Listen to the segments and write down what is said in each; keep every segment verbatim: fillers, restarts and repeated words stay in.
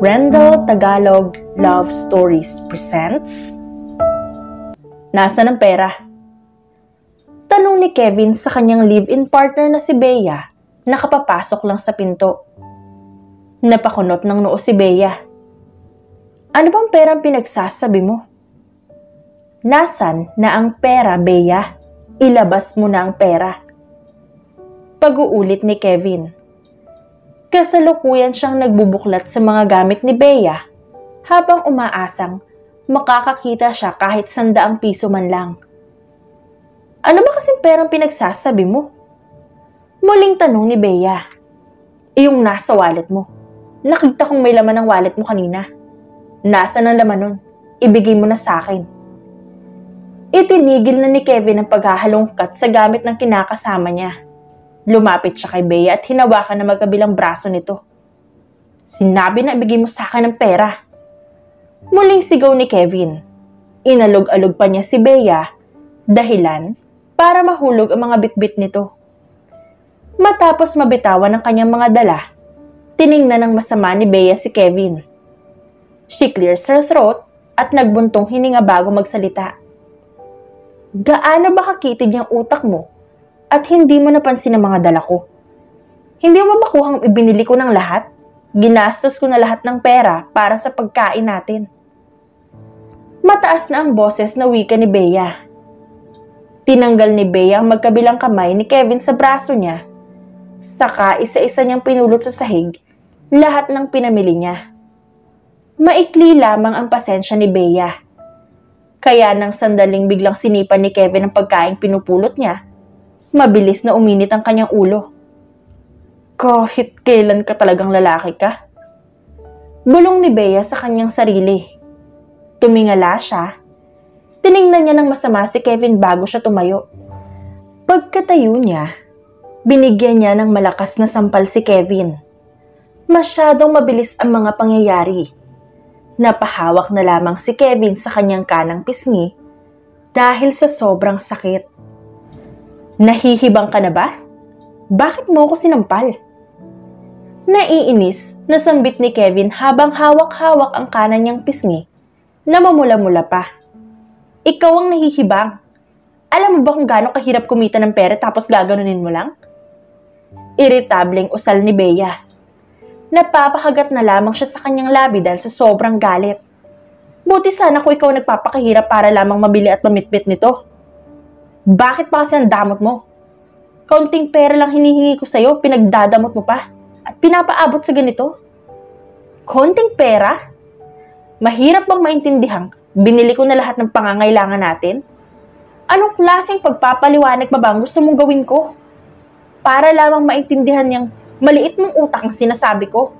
Rendel Tagalog Love Stories presents Nasaan ang pera? Tanong ni Kevin sa kanyang live-in partner na si Bea na kapapasok lang sa pinto. Napakunot ng noo si Bea. Ano bang perang pinagsasabi mo? Nasaan na ang pera, Bea? Ilabas mo na ang pera. Pag-uulit ni Kevin. Kasalukuyan siyang nagbubuklat sa mga gamit ni Bea habang umaasang makakakita siya kahit sandaang piso man lang. Ano ba kasing perang pinagsasabi mo? Muling tanong ni Bea. Iyong nasa wallet mo. Nakita kong may laman ang wallet mo kanina. Nasaan ang laman nun? Ibigay mo na sa akin. Itinigil na ni Kevin ang paghahalongkat sa gamit ng kinakasama niya. Lumapit siya kay Bea at hinawakan na magkabilang braso nito. Sinabi na ibigay mo sa akin ng pera. Muling sigaw ni Kevin. Inalog-alog pa niya si Bea, dahilan para mahulog ang mga bitbit nito. Matapos mabitawan ang kanyang mga dala, tiningnan ng masama ni Bea si Kevin. She clears her throat at nagbuntong hininga bago magsalita. Gaano ba kakitid niyang utak mo? At hindi mo napansin ang mga dala ko. Hindi mo ba kuhang ibinili ko ng lahat? Ginastos ko na lahat ng pera para sa pagkain natin. Mataas na ang boses na wika ni Bea. Tinanggal ni Bea ang magkabilang kamay ni Kevin sa braso niya. Saka isa-isa niyang pinulot sa sahig lahat ng pinamili niya. Maikli lamang ang pasensya ni Bea. Kaya nang sandaling biglang sinipan ni Kevin ang pagkain pinupulot niya, mabilis na uminit ang kanyang ulo. Kahit kailan ka talagang lalaki ka? Bulong ni Bea sa kanyang sarili. Tumingala siya. Tiningnan niya ng masama si Kevin bago siya tumayo. Pagkatayo niya, binigyan niya ng malakas na sampal si Kevin. Masyadong mabilis ang mga pangyayari. Napahawak na lamang si Kevin sa kanyang kanang pisngi dahil sa sobrang sakit. Nahihibang ka na ba? Bakit mo ako sinampal? Naiinis na sambit ni Kevin habang hawak-hawak ang kanan niyang pisngi na mamula-mula pa. Ikaw ang nahihibang. Alam mo ba kung gaano kahirap kumita ng pera tapos gaganunin mo lang? Iritableng usal ni Bea. Napapakagat na lamang siya sa kanyang labi dahil sa sobrang galit. Buti sana ko ikaw nagpapakahirap para lamang mabili at mamitbit nito. Bakit pa kasi ang damot mo? Kaunting pera lang hinihingi ko sa'yo, pinagdadamot mo pa at pinapaabot sa ganito? Kaunting pera? Mahirap bang maintindihan? Binili ko na lahat ng pangangailangan natin? Anong klaseng pagpapaliwanag pa ba ang gusto mong gawin ko? Para lamang maintindihan niyang maliit mong utak ang sinasabi ko.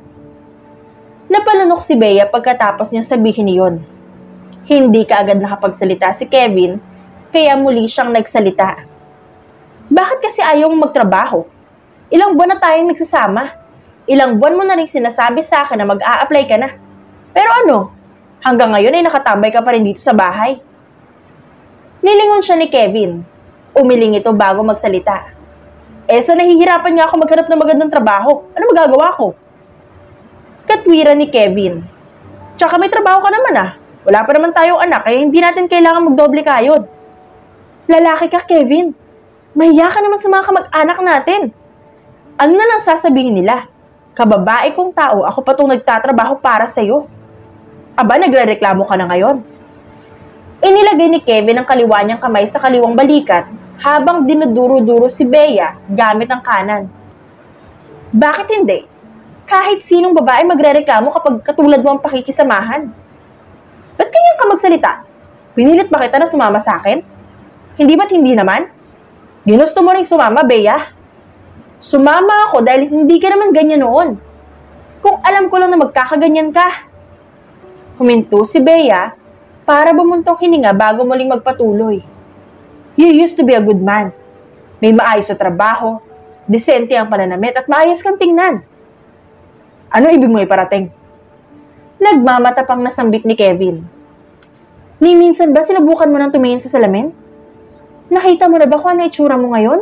Napalunok si Bea pagkatapos niyang sabihin iyon. Hindi ka agad nakapagsalita si Kevin, kaya muli siyang nagsalita. Bakit kasi ayaw mong magtrabaho? Ilang buwan na tayong nagsasama. Ilang buwan mo na rin sinasabi sa akin na mag-a-apply ka na. Pero ano, hanggang ngayon ay nakatambay ka pa rin dito sa bahay. Nilingon siya ni Kevin. Umiling ito bago magsalita. Eh so nahihirapan niya ako maghanap ng magandang trabaho. Ano magagawa ko? Katwira ni Kevin. Tsaka may trabaho ka naman ah. Wala pa naman tayong anak kaya hindi natin kailangan magdoble kayod. Lalaki ka, Kevin. Mahiya ka naman sa mga kamag-anak natin. Ano na lang sasabihin nila? Kababae kong tao, ako pa itong nagtatrabaho para sa'yo. Aba, nagre-reklamo ka na ngayon. Inilagay ni Kevin ang kaliwa niyang kamay sa kaliwang balikat habang dinuduro-duro si Bea gamit ang kanan. Bakit hindi? Kahit sinong babae magre-reklamo kapag katulad mo ang pakikisamahan. Ba't ganyan ka magsalita? Pinilit ba kita na sumama sa akin? Hindi ba't hindi naman? Ginusto mo rin sumama, Bea? Sumama ako dahil hindi ka naman ganyan noon. Kung alam ko lang na magkakaganyan ka. Huminto si Bea para bumuntong hininga bago muling magpatuloy. You used to be a good man. May maayos sa trabaho, disente ang pananamit at maayos kang tingnan. Ano ibig mo iparating? Nagmamatapang nasambit ni Kevin. Ni minsan ba sinubukan mo nang tumingin sa salamin? Nakita mo na ba kung ano itsura mo ngayon?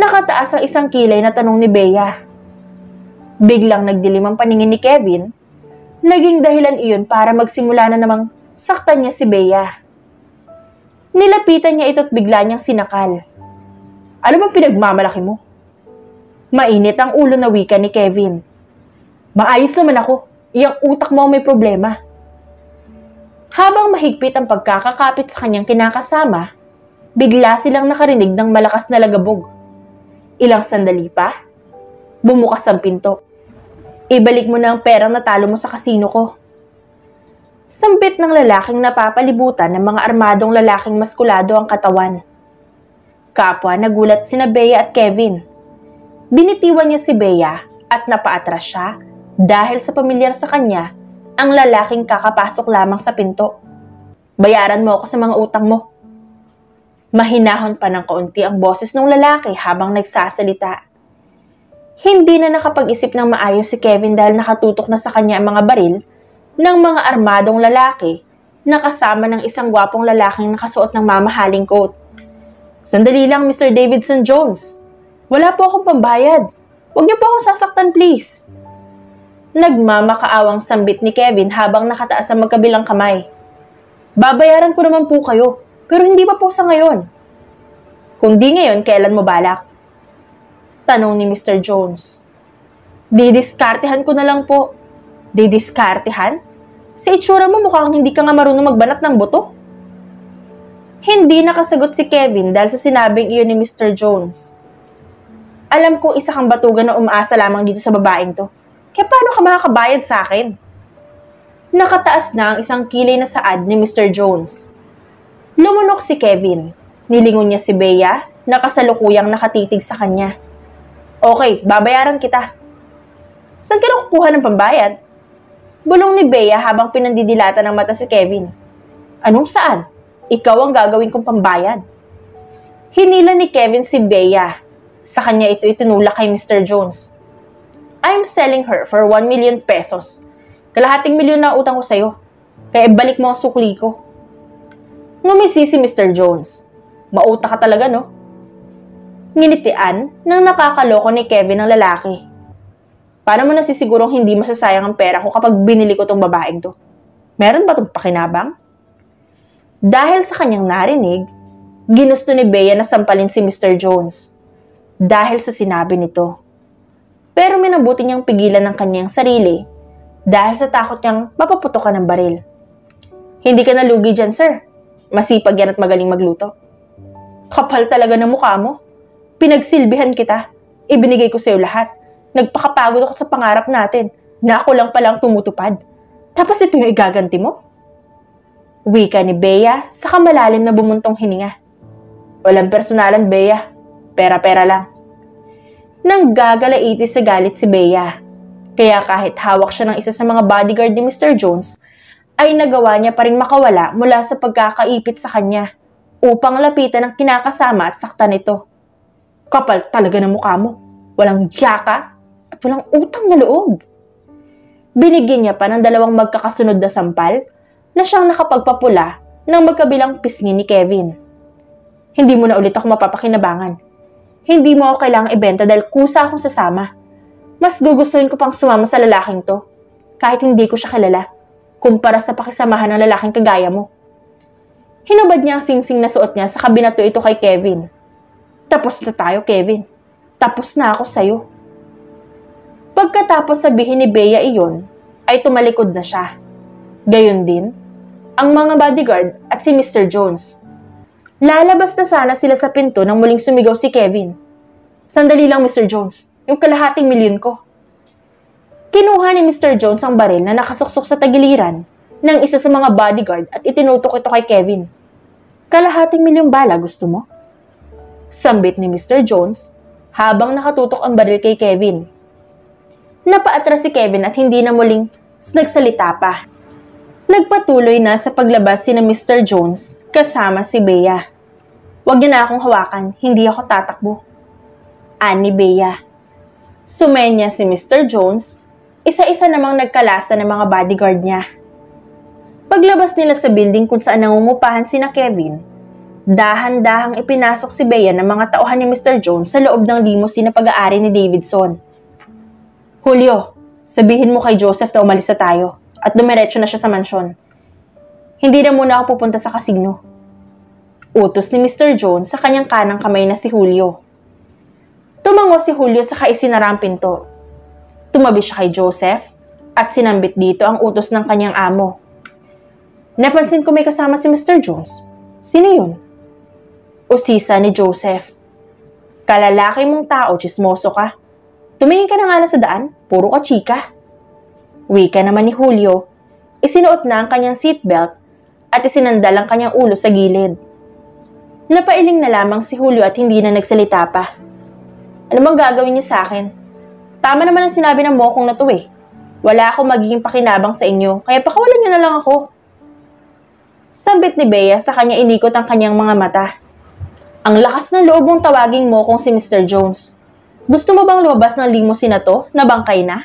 Nakataas ang isang kilay na tanong ni Bea. Biglang nagdilim ang paningin ni Kevin. Naging dahilan iyon para magsimula na namang saktan niya si Bea. Nilapitan niya ito at bigla niyang sinakal. Ano bang pinagmamalaki mo? Mainit ang ulo na wika ni Kevin. Maayos naman ako. Iyang utak mo may problema. Habang mahigpit ang pagkakakapit sa kanyang kinakasama, bigla silang nakarinig ng malakas na lagabog. Ilang sandali pa, bumukas ang pinto. Ibalik mo na ang perang natalo mo sa kasino ko. Sambit ng lalaking napapalibutan ng mga armadong lalaking maskulado ang katawan. Kapwa nagulat sina Bea at Kevin. Binitiwan niya si Bea at napaatras siya dahil sa pamilyar sa kanya ang lalaking kakapasok lamang sa pinto. Bayaran mo ako sa mga utang mo. Mahinahon pa ng kaunti ang boses ng lalaki habang nagsasalita. Hindi na nakapag-isip ng maayos si Kevin dahil nakatutok na sa kanya ang mga baril ng mga armadong lalaki na kasama ng isang gwapong lalaking nakasuot ng mamahaling coat. Sandali lang, Mister Davidson Jones. Wala po akong pambayad. Huwag niyo po akong sasaktan, please. Nagmamakaawang sambit ni Kevin habang nakataas ang magkabilang kamay. Babayaran ko naman po kayo, pero hindi pa po sa ngayon. Kung di ngayon, kailan mo balak? Tanong ni Mister Jones. Didiskartehan ko na lang po. Didiskartehan? Sa itsura mo mukhang hindi ka nga marunong magbanat ng buto. Hindi nakasagot si Kevin dahil sa sinabing iyon ni Mister Jones. Alam kong isa kang batugan na umaasa lamang dito sa babaeng to. Kaya paano ka makakabayad sa akin? Nakataas na ang isang kilay na saad ni Mister Jones. Lumunok si Kevin. Nilingon niya si Bea na kasalukuyang nakatitig sa kanya. Okay, babayaran kita. Saan ka nakukuha ng pambayad? Bulong ni Bea habang pinandidilata ng mata si Kevin. Anong saan? Ikaw ang gagawin kong pambayad. Hinila ni Kevin si Bea. Sa kanya ito itinulak kay Mister Jones. I'm selling her for one million pesos. Kalahating milyon na utang ko sa'yo. Kaya balik mo ang sukli ko. Ngumisi si Mister Jones. Mautak ka talaga, no? Nginitian ng nakakaloko ni Kevin ang lalaki. Paano mo nasisigurong hindi masasayang ang pera ko kapag binili ko tong babaeng to? Meron ba tong pakinabang? Dahil sa kanyang narinig, ginusto ni Bea na sampalin si Mister Jones dahil sa sinabi nito. Pero minabuti niyang pigilan ng kanyang sarili dahil sa takot niyang mapaputokan ng baril. Hindi ka nalugi dyan, sir. Masipag yan at magaling magluto. Kapal talaga ng mukha mo. Pinagsilbihan kita. Ibinigay ko sa'yo lahat. Nagpakapagod ako sa pangarap natin na ako lang palang tumutupad. Tapos ito yung igaganti mo? Wika ni Bea sa kamalalim na bumuntong hininga. Walang personalan, Bea. Pera-pera lang. Nang gagalaitis sa galit si Bea. Kaya kahit hawak siya ng isa sa mga bodyguard ni Mister Jones, ay nagawa niya pa rin makawala mula sa pagkakaipit sa kanya upang lapitan ang kinakasama at saktan ito. Kapal talaga ng mukha mo. Walang tiyaka at walang utang na loob. Binigyan niya pa ng dalawang magkakasunod na sampal na siyang nakapagpapula ng magkabilang pisngi ni Kevin. Hindi mo na ulit ako mapapakinabangan. Hindi mo ako kailangang ibenta dahil kusa akong sasama. Mas gugustuhin ko pang sumama sa lalaking to kahit hindi ko siya kilala kumpara sa pakisamahan ng lalaking kagaya mo. Hinubad niya ang singsing na suot niya sa kabinato ito kay Kevin. Tapos na tayo, Kevin. Tapos na ako sa'yo. Pagkatapos sabihin ni Bea iyon, ay tumalikod na siya. Gayon din, ang mga bodyguard at si Mister Jones. Lalabas na sana sila sa pinto nang muling sumigaw si Kevin. Sandali lang, Mister Jones. Yung kalahating milyon ko. Kinuha ni Mister Jones ang baril na nakasuksok sa tagiliran ng isa sa mga bodyguard at itinutok ito kay Kevin. Kalahating milyong bala, gusto mo? Sambit ni Mister Jones habang nakatutok ang baril kay Kevin. Napaatras si Kevin at hindi na muling nagsalita pa. Nagpatuloy na sa paglabas sina Mister Jones kasama si Bea. Huwag niyo na akong hawakan, hindi ako tatakbo. Ani Bea. Sumenya si Mister Jones, isa-isa namang nagkalasa ng mga bodyguard niya. Paglabas nila sa building kung saan nangungupahan sina Kevin, dahan-dahang ipinasok si Bea ng mga tauhan ni Mister Jones sa loob ng limousine na pag-aari ni Davidson. Julio, sabihin mo kay Joseph na umalis na tayo at dumiretso na siya sa mansyon. Hindi na muna ako pupunta sa kasino. Utos ni Mister Jones sa kanyang kanang kamay na si Julio. Tumango si Julio sa kaisinarang pinto. Tumabi siya kay Joseph at sinambit dito ang utos ng kanyang amo. Napansin ko may kasama si Mister Jones. Sino yun? Usisa ni Joseph. Kalalaki mong tao, chismoso ka. Tumingin ka na nga lang sa daan, puro ka chika. Wika naman ni Julio. Isinuot na ang kanyang seatbelt at isinandal ang kanyang ulo sa gilid. Napailing na lamang si Julio at hindi na nagsalita pa. Ano bang gagawin niyo sa akin? Tama naman ang sinabi ng mokong na to eh. Wala akong magiging pakinabang sa inyo, kaya pakawalan niyo na lang ako. Sambit ni Bea sa kanya inikot ang kanyang mga mata. Ang lakas ng loob mong tawaging mo kung si Mister Jones. Gusto mo bang lumabas ng limousine na to na bangkay na?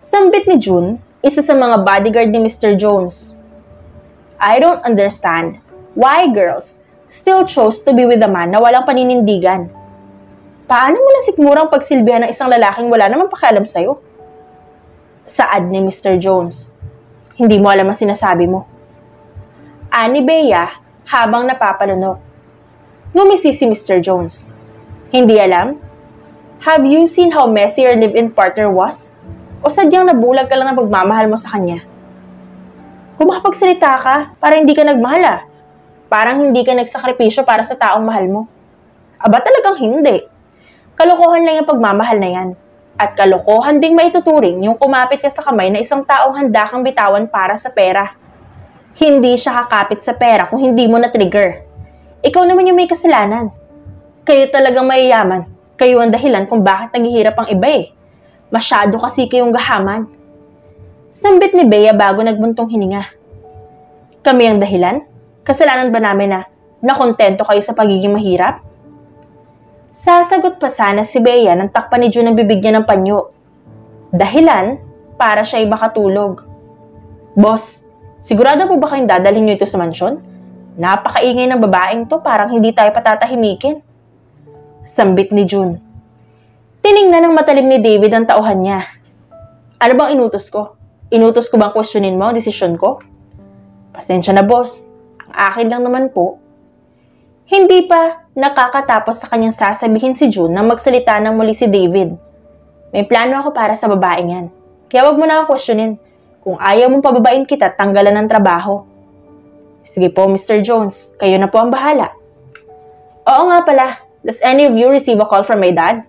Sambit ni June, isa sa mga bodyguard ni Mister Jones. I don't understand why girls still chose to be with a man na walang paninindigan. Paano mo nasikmurang pagsilbihan ng isang lalaking wala namang pakialam sa'yo? Saad ni Mister Jones. Hindi mo alam ang sinasabi mo. Ani Bea habang napapalunok. Ngumisi si Mister Jones. Hindi alam? Have you seen how messy your live-in partner was? O sadyang nabulag ka lang ng pagmamahal mo sa kanya? Kumapagsalita ka para hindi ka nagmahal ah. Parang hindi ka nagsakripisyo para sa taong mahal mo. Aba talagang hindi. Kalokohan lang yung pagmamahal na yan. At kalokohan ding maituturing yung kumapit ka sa kamay na isang taong handa kang bitawan para sa pera. Hindi siya kakapit sa pera kung hindi mo na-trigger. Ikaw naman yung may kasalanan. Kayo talagang mayayaman. Kayo ang dahilan kung bakit naghihirap ang iba eh. Masyado kasi kayong gahaman. Sambit ni Bea bago nagbuntong hininga. Kami ang dahilan? Kasalanan ba namin na nakontento kayo sa pagiging mahirap? Sasagot pa sana si Bea nang takpan ni June ang bibig niya ng panyo. Dahilan para siya'y makatulog. Boss, sigurado po ba kayong dadalhin niyo ito sa mansyon? Napakaingay ng babaeng to, parang hindi tayo patatahimikin. Sambit ni June. Tiningnan ng matalim ni David ang tauhan niya. Ano bang inutos ko? Inutos ko bang questionin mo ang desisyon ko? Pasensya na boss, ang akin lang naman po. Hindi pa nakakatapos sa kanyang sasabihin si June na magsalita ng muli si David. May plano ako para sa babaeng yan. Kaya wag mo na akong questionin. Kung ayaw mong pababain kita, tanggalan ng trabaho. Sige po, Mister Jones. Kayo na po ang bahala. Oo nga pala. Does any of you receive a call from my dad?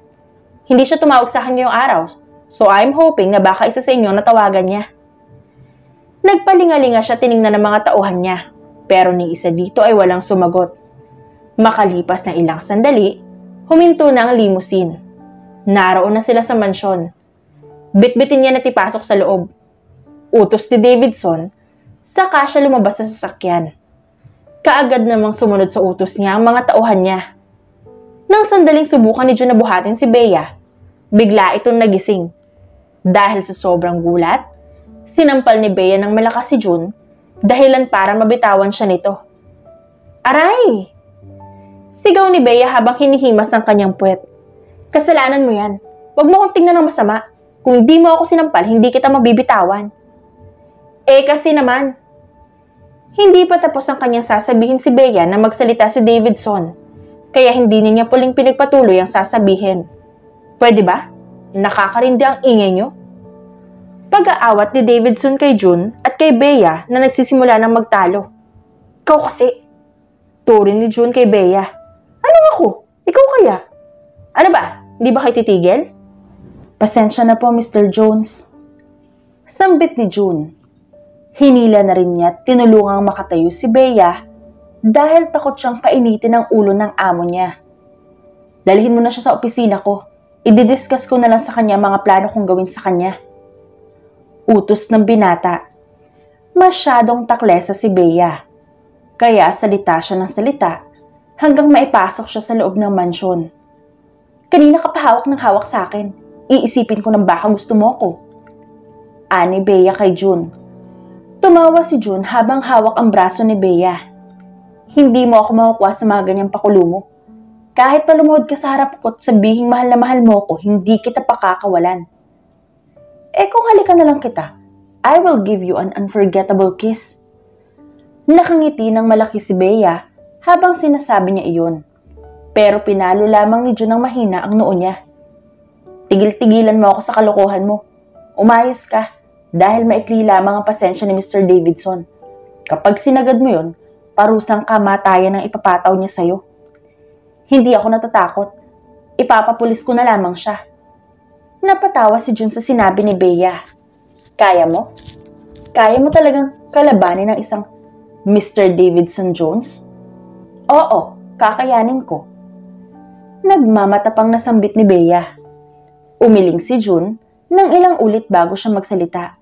Hindi siya tumawag sa akin ngayong araw. So I'm hoping na baka isa sa inyo na tawagan niya. Nagpalingalinga siya tiningnan ng mga tauhan niya. Pero ni isa dito ay walang sumagot. Makalipas na ilang sandali, huminto na ang limousine. Naroon na sila sa mansyon. Bitbitin niya na tipasok sa loob. Utos ni Davidson, saka siya lumabas sa sasakyan. Kaagad namang sumunod sa utos niya ang mga tauhan niya. Nang sandaling subukan ni June na buhatin si Bea, bigla itong nagising. Dahil sa sobrang gulat, sinampal ni Bea ng malakas si June, dahilan para mabitawan siya nito. Aray! Sigaw ni Bea habang hinihimas ang kanyang puwet. Kasalanan mo yan. Huwag mo akong tingnan ng masama. Kung di mo ako sinampal, hindi kita mabibitawan. Eh kasi naman, hindi pa tapos ang kanyang sasabihin si Bea na magsalita si Davidson, kaya hindi niya puling pinagpatuloy ang sasabihin. Pwede ba? Nakakarindi ang ingay niyo? Pag-aawat ni Davidson kay June at kay Bea na nagsisimula ng magtalo. Ikaw kasi, turo ni June kay Bea. Ano ako? Ikaw kaya? Ano ba? Hindi ba kayo titigil? Pasensya na po, Mister Jones. Sambit ni June. Hinila na rin niya at tinulungang makatayo si Bea dahil takot siyang painitin ang ulo ng amo niya. Dalhin mo na siya sa opisina ko. Ididiscuss ko na lang sa kanya mga plano kong gawin sa kanya. Utos ng binata. Masyadong taklesa si Bea. Kaya salita siya ng salita hanggang maipasok siya sa loob ng mansyon. Kanina ka pahawak ng hawak sa akin. Iisipin ko ng baka gusto mo ko. Ani Bea kay June. Tumawa si June habang hawak ang braso ni Bea. Hindi mo ako makukuha sa mga ganyang pakulo mo. Kahit pa lumuhod ka sa harap ko at sabihing mahal na mahal mo ko, hindi kita pakakawalan. Eh kung halika na lang kita, I will give you an unforgettable kiss. Nakangiti ng malaki si Bea habang sinasabi niya iyon. Pero pinalo lamang ni June ng mahina ang noo niya. Tigil-tigilan mo ako sa kalokohan mo. Umayos ka dahil maikli lamang ang pasensya ni Mister Davidson. Kapag sinagad mo yun, parusang kamatayan ang ipapataw niya sa'yo. Hindi ako natatakot. Ipapapulis ko na lamang siya. Napatawa si June sa sinabi ni Bea. Kaya mo? Kaya mo talagang kalabanin ng isang Mister Davidson Jones? Oo, kakayanin ko. Nagmamatapang nasambit ni Bea. Umiling si June ng ilang ulit bago siya magsalita.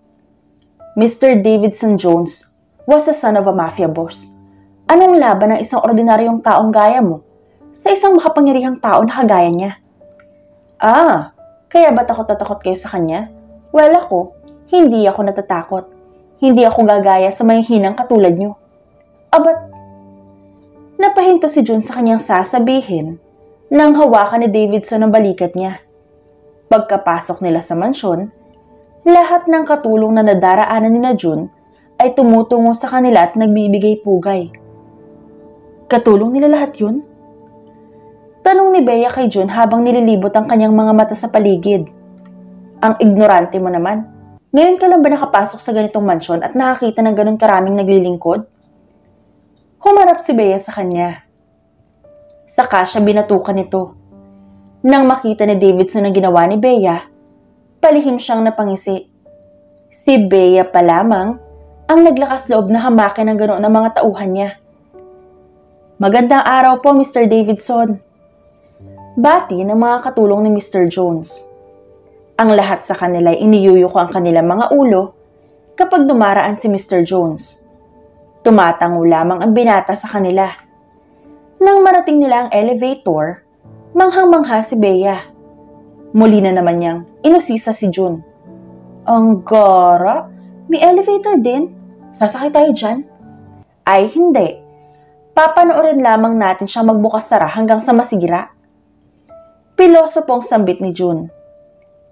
Mister Davidson Jones was the son of a mafia boss. Anong laban ng isang ordinaryong taong gaya mo sa isang makapangyarihang tao na kagaya niya? Ah, kaya ba takot-takot kayo sa kanya? Well, ako, hindi ako natatakot. Hindi ako gagaya sa may hinang katulad nyo. Abat, napahinto si June sa kanyang sasabihin nang hawakan ni Davidson ang balikat niya. Pagkapasok nila sa mansyon, lahat ng katulong na nadaraanan nila June ay tumutungo sa kanila at nagbibigay pugay. Katulong nila lahat yun? Tanong ni Bea kay June habang nililibot ang kanyang mga mata sa paligid. Ang ignorante mo naman. Ngayon ka lang ba nakapasok sa ganitong mansyon at nakakita ng ganun karaming naglilingkod? Humarap si Bea sa kanya. Saka siya binatukan nito. Nang makita ni Davidson ang ginawa ni Bea, palihim siyang napangisi. Si Bea pa lamang ang naglakas loob na hamakin ng ganoon ng mga tauhan niya. Magandang araw po, Mister Davidson. Bati ng mga katulong ni Mister Jones. Ang lahat sa kanila ay iniyuyuko ang kanilang mga ulo kapag dumaraan si Mister Jones. Tumatango lamang ang binata sa kanila. Nang marating nila ang elevator, manghang-mangha si Bea. Muli na naman niyang inusisa si June. Ang gara, may elevator din. Sasakay tayo dyan? Ay hindi. Papanoorin lamang natin siyang magbukas sara hanggang sa masigira. Piloso pong sambit ni June.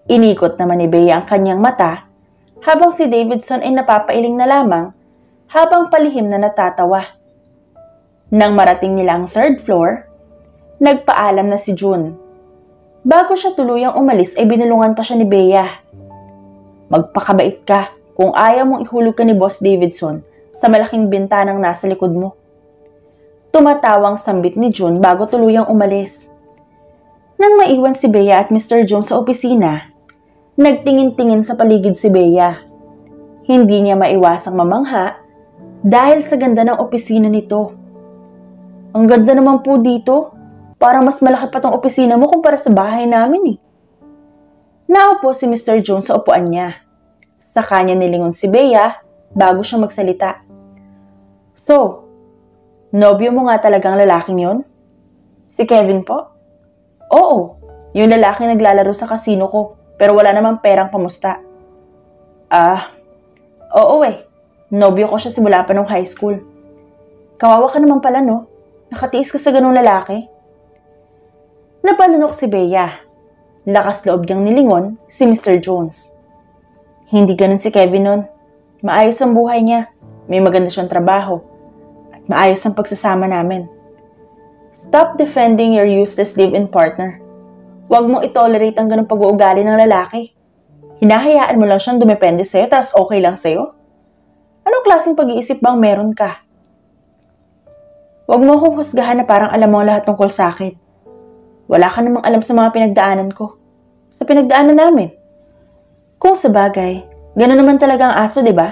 Inikot naman ni Bea ang kanyang mata habang si Davidson ay napapailing na lamang habang palihim na natatawa. Nang marating nila ang third floor, nagpaalam na si June. Bago siya tuluyang umalis ay binulungan pa siya ni Bea. Magpakabait ka kung ayaw mong ihulog ka ni Boss Davidson sa malaking bintanang nasa likod mo. Tumatawang sambit ni June bago tuluyang umalis. Nang maiwan si Bea at Mister Jones sa opisina, nagtingin-tingin sa paligid si Bea. Hindi niya maiwasang mamangha dahil sa ganda ng opisina nito. Ang ganda naman po dito, parang mas malaki pa tong opisina mo kumpara sa bahay namin eh. Naupo si Mister Jones sa upuan niya. Sa kanya nilingon si Bea bago siya magsalita. So, nobyo mo nga talagang lalaking yon? Si Kevin po? Oo, yung lalaki naglalaro sa kasino ko, pero wala namang perang pamusta. Ah, oo eh, nobyo ko siya simula pa nung high school. Kawawa ka naman pala no, nakatiis ka sa ganung lalaki. Napalunok si Bea, lakas loob niyang nilingon si Mister Jones. Hindi ganun si Kevin nun, maayos ang buhay niya, may maganda siyang trabaho, at maayos ang pagsasama namin. Stop defending your useless live-in partner. Huwag mong itolerate ang ganong pag-uugali ng lalaki. Hinahayaan mo lang siyang dumepende sa'yo tapos okay lang sa'yo? Anong klaseng pag-iisip bang meron ka? Huwag mo huhusgahan na parang alam mo lahat tungkol sa'kin. Wala ka namang alam sa mga pinagdaanan ko. Sa pinagdaanan namin. Kung sa bagay, gano'n naman talaga ang aso, di ba?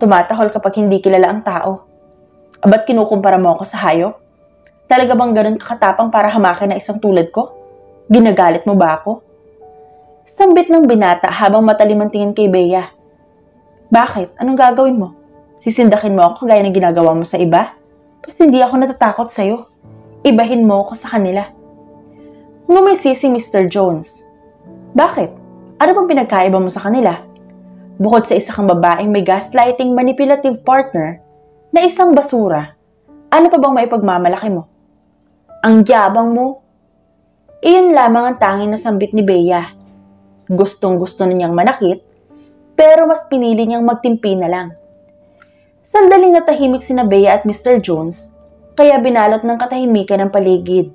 Tumatahol kapag hindi kilala ang tao. Abat kinukumpara mo ako sa hayop? Talaga bang ganun kakatapang para hamakin na isang tulad ko? Ginagalit mo ba ako? Sambit ng binata habang matalim ang tingin kay Bea. Bakit? Anong gagawin mo? Sisindakin mo ako gaya ng ginagawa mo sa iba? Tapos hindi ako natatakot sa'yo. Ibahin mo ako sa kanila. Ngumisi si Mister Jones. Bakit? Ano bang pinagkaiba mo sa kanila? Bukod sa isa kang babaeng may gaslighting manipulative partner na isang basura, ano pa bang maipagmamalaki mo? Ang yabang mo? Iyon lamang ang tanging nasambit ni Bea. Gustong-gusto na niyang manakit pero mas pinili niyang magtimpi na lang. Sandaling natahimik sina Bea at Mister Jones, kaya binalot ng katahimikan ng paligid.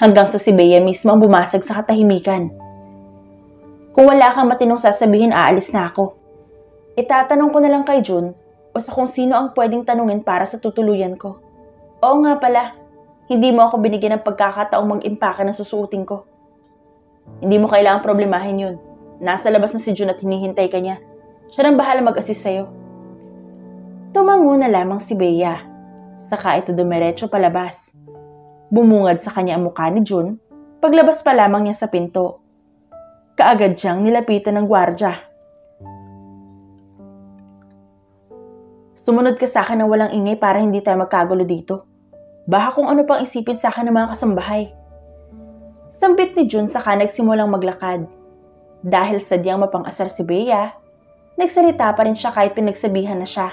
Hanggang sa si Bea mismo ang bumasag sa katahimikan. Kung wala kang matinong sasabihin, aalis na ako. Itatanong ko na lang kay June o sa kung sino ang pwedeng tanungin para sa tutuluyan ko. Oo nga pala, hindi mo ako binigyan ng pagkakataong mag-impake ng susuotin ko. Hindi mo kailangang problemahin yun. Nasa labas na si June at hinihintay ka niya. Siya nang bahala mag-assist sa'yo. Tumango na lamang si Bea. Saka ito dumiretso palabas. Bumungad sa kanya ang mukha ni June, paglabas pa lamang niya sa pinto. Kaagad siyang nilapitan ng gwardya. Sumunod ka sa akin na walang ingay para hindi tayo magkagulo dito. Baka kung ano pang isipin sa akin ng mga kasambahay. Sambit ni June saka nagsimulang maglakad. Dahil sadyang mapang-asar si Bea, nagsalita pa rin siya kahit pinagsabihan na siya.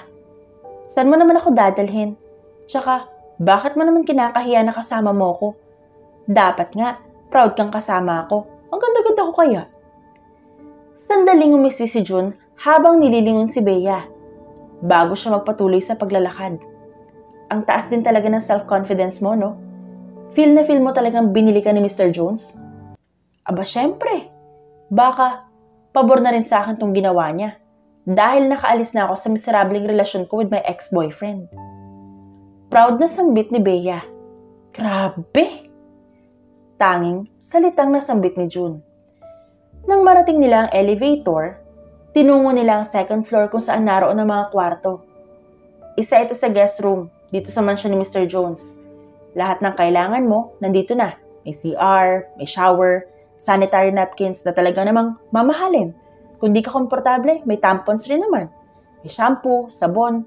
Saan mo naman ako dadalhin? Tsaka, bakit mo naman kinakahiya na kasama mo ko? Dapat nga, proud kang kasama ako. Ang ganda-ganda ko kaya. Sandaling umisi si June habang nililingon si Bea, bago siya magpatuloy sa paglalakad. Ang taas din talaga ng self-confidence mo, no? Feel na feel mo talagang binili ka ni Mister Jones? Aba, syempre. Baka, pabor na rin sa akin tong ginawa niya. Dahil nakaalis na ako sa miserableng relasyon ko with my ex-boyfriend. Proud na sambit ni Bea. Grabe! Tanging salitang nasambit ni June. Nang marating nila ang elevator, tinungo nila ang second floor kung saan naroon ang mga kwarto. Isa ito sa guest room, dito sa mansion ni Mister Jones. Lahat ng kailangan mo, nandito na. May C R, may shower, sanitary napkins na talaga namang mamahalin. Kung di ka komportable, may tampons rin naman. May shampoo, sabon,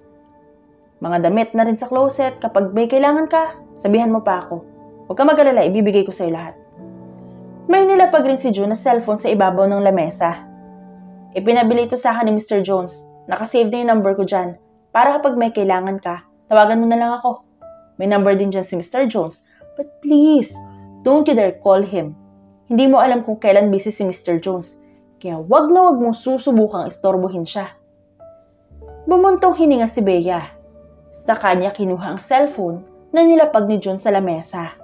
mga damit na rin sa closet. Kapag may kailangan ka, sabihan mo pa ako. Huwag ka mag-alala, ibibigay ko sa'yo lahat. May nilapag rin si June na cellphone sa ibabaw ng lamesa. Ipinabili ito sa akin ni Mister Jones. Nakasave na yung number ko dyan. Para kapag may kailangan ka, tawagan mo na lang ako. May number din dyan si Mister Jones. But please, don't you dare call him. Hindi mo alam kung kailan busy si Mister Jones. Kaya wag na wag mong susubukang istorbohin siya. Bumuntong hininga si Bea. Sa kanya kinuha ang cellphone na nilapag ni June sa lamesa.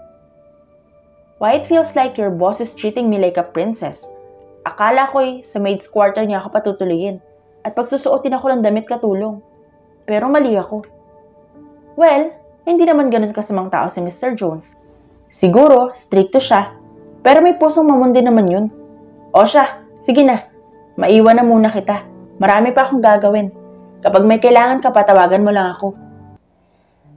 Why it feels like your boss is treating me like a princess. Akala ko'y sa maid's quarter niya ako patutuloyin at pagsusuotin ako ng damit katulong. Pero mali ako. Well, hindi naman ganun kasamang tao si Mister Jones. Siguro, stricto siya. Pero may pusong mamundi naman yun. O siya, sige na. Maiwan na muna kita. Marami pa akong gagawin. Kapag may kailangan ka pa, tawagan mo lang ako.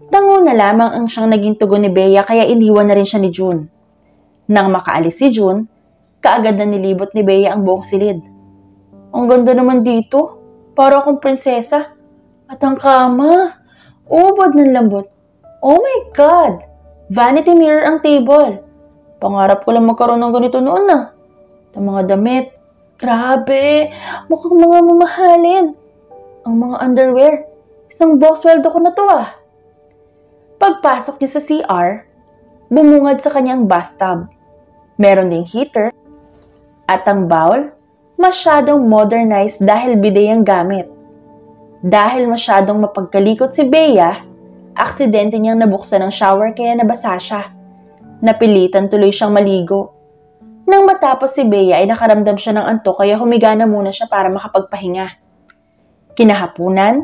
Tango na lamang ang siyang naging tugon ni Bea kaya iniwan na rin siya ni June. Nang makaalis si June, kaagad na nilibot ni Bea ang buong silid. Ang ganda naman dito, para akong prinsesa. At ang kama, ubod ng lambot. Oh my God! Vanity mirror ang table. Pangarap ko lang magkaroon ng ganito noon na. At ang mga damit, grabe, mukhang mga mamahalin. Ang mga underwear, isang box weldo ko na to ah. Pagpasok niya sa C R, bumungad sa kanyang bathtub. Meron ding heater at ang bowl, masyadong modernized dahil bidet ang gamit. Dahil masyadong mapagkalikot si Bea, aksidente niyang nabuksan ang shower kaya nabasa siya. Napilitan tuloy siyang maligo. Nang matapos si Bea ay nakaramdam siya ng antok kaya humiga na muna siya para makapagpahinga. Kinahapunan,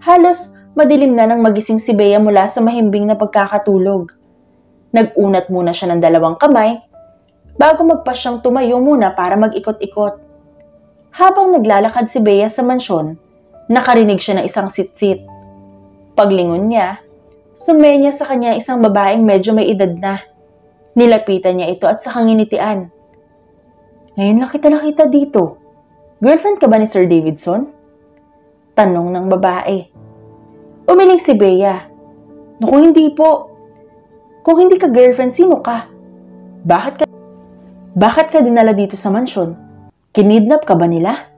halos madilim na nang magising si Bea mula sa mahimbing na pagkakatulog. Nag-unat muna siya ng dalawang kamay bago magpasyang tumayo muna para mag-ikot-ikot. Habang naglalakad si Bea sa mansyon, nakarinig siya ng isang sit-sit. Paglingon niya, sumenya sa kanya isang babaeng medyo may edad na. Nilapitan niya ito at sakang nginitian. Ngayon lang kita nakita dito. Girlfriend ka ba ni Sir Davidson? Tanong ng babae. Umiling si Bea. Naku, hindi po. Kung hindi ka girlfriend, sino ka? Bakit ka, bakit ka dinala dito sa mansyon? Kinidnap ka ba nila?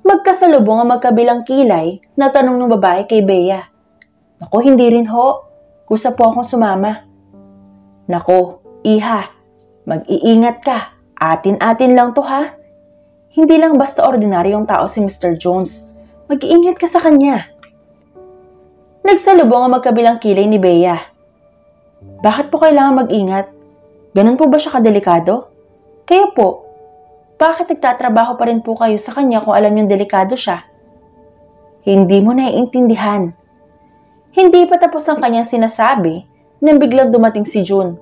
Magkasalubong ang magkabilang kilay na tanong ng babae kay Bea. Naku, hindi rin ho. Kusa po akong sumama. Naku, iha. Mag-iingat ka. Atin-atin lang to ha. Hindi lang basta ordinaryong tao si Mister Jones. Mag-iingat ka sa kanya. Nagsalubong ang magkabilang kilay ni Bea. Bakit po kailangan mag-ingat? Ganun po ba siya kadelikado? Kaya po, bakit nagtatrabaho pa rin po kayo sa kanya kung alam yung delikado siya? Hindi mo naiintindihan. Hindi pa tapos ang kanyang sinasabi nang biglang dumating si June.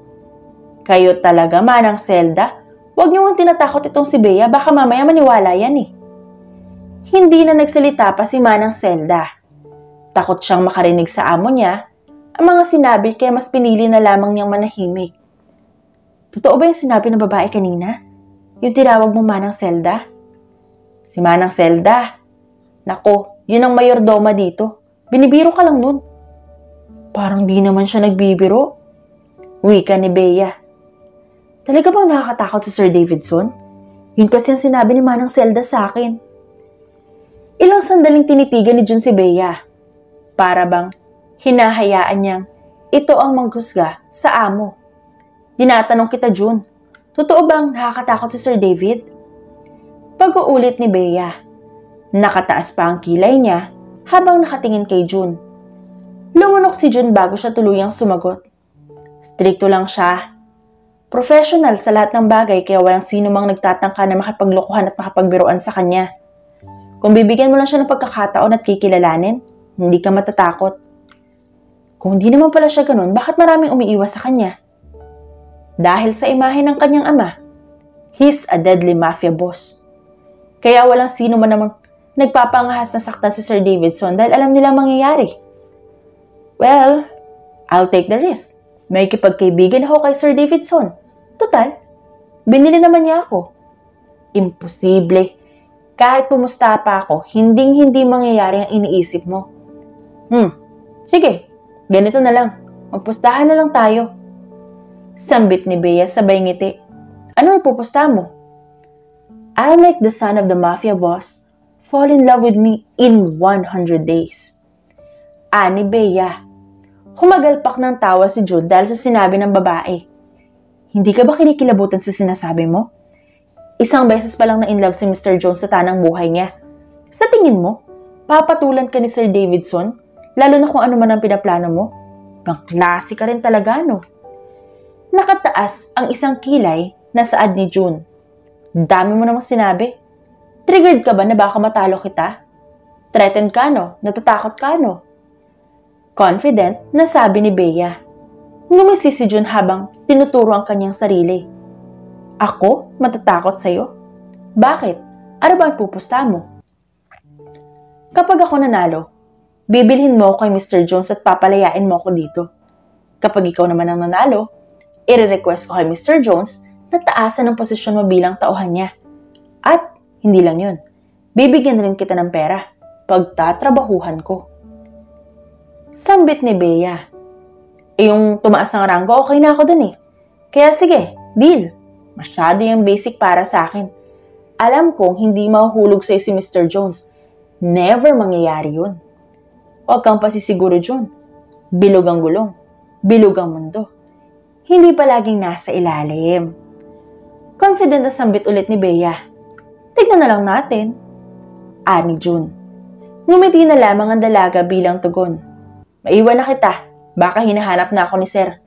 Kayo talaga, Manang Zelda. Huwag niyo ang tinatakot itong si Bea, baka mamaya maniwala yan eh. Hindi na nagsalita pa si Manang Zelda. Takot siyang makarinig sa amo niya ang mga sinabi kaya mas pinili na lamang niyang manahimik. Totoo ba yung sinabi ng babae kanina? Yung tinawag mo Manang Zelda? Si Manang Zelda? Nako, yun ang mayordoma dito. Binibiro ka lang nun. Parang di naman siya nagbibiro. Wika ni Bea. Talaga bang nakakatakot si Sir Davidson? Yun kasi ang sinabi ni Manang Zelda sa akin. Ilang sandaling tinitigan ni June si Bea. Para bang hinahayaan niyang ito ang manghusga sa amo. Dinatanong kita, June. Totoo bang nakakatakot si Sir David? Pag-uulit ni Bea. Nakataas pa ang kilay niya habang nakatingin kay June. Lumunok si June bago siya tuluyang sumagot. Strikto lang siya. Professional sa lahat ng bagay kaya walang sino mang nagtatangka na makapaglokohan at makapagbiruan sa kanya. Kung bibigyan mo lang siya ng pagkakataon at kikilalanin, hindi ka matatakot. Kung hindi naman pala siya ganun, bakit maraming umiiwas sa kanya? Dahil sa imahe ng kanyang ama. He's a deadly mafia boss. Kaya walang sino man namang nagpapangahas na saktan si Sir Davidson dahil alam nila mangyayari. Well, I'll take the risk. May kipagkaibigan ako kay Sir Davidson. Total, binili naman niya ako. Imposible. Kahit pumusta pa ako, hinding-hindi mangyayari ang iniisip mo. Hmm, sige, ganito na lang. Magpustahan na lang tayo. Sambit ni Bea sabay ngiti. Ano ipupusta mo? I make the son of the mafia boss fall in love with me in one hundred days. Ani Bea. Humagalpak ng tawa si Jude dahil sa sinabi ng babae. Hindi ka ba kinikilabutan sa sinasabi mo? Isang beses pa lang na in love si Mister Jones sa tanang buhay niya. Sa tingin mo, papatulan ka ni Sir Davidson? Lalo na kung ano man ang pinaplano mo? Pangklase ka rin talaga, no? Nakataas ang isang kilay na saad ni June. Dami mo namang sinabi. Triggered ka ba na baka matalo kita? Threatened ka no? Natatakot ka no? Confident na sabi ni Bea. Ngumisi si June habang tinuturo ang kanyang sarili. Ako? Matatakot sa'yo? Bakit? Ano ba ang pupusta mo? Kapag ako nanalo, bibilhin mo ako kay Mister Jones at papalayain mo ako dito. Kapag ikaw naman ang nanalo, i-request ko kay Mister Jones na taasan ang posisyon mo bilang tauhan niya. At hindi lang yun, bibigyan rin kita ng pera. Pagtatrabahuhan ko. Sambit ni Bea. E yung tumaas ng ranggo, okay na ako dun eh. Kaya sige, deal. Masyado yung basic para sa akin. Alam kong hindi mahuhulog sa'yo si Mister Jones. Never mangyayari yun. Huwag kang pasisiguro, June. Bilog ang gulong. Bilog ang mundo. Hindi pa laging nasa ilalim. Confident na sambit ulit ni Bea. Tignan na lang natin. Ani June. Ngumiti na lamang ang dalaga bilang tugon. Maiwan na kita. Baka hinahanap na ako ni Sir.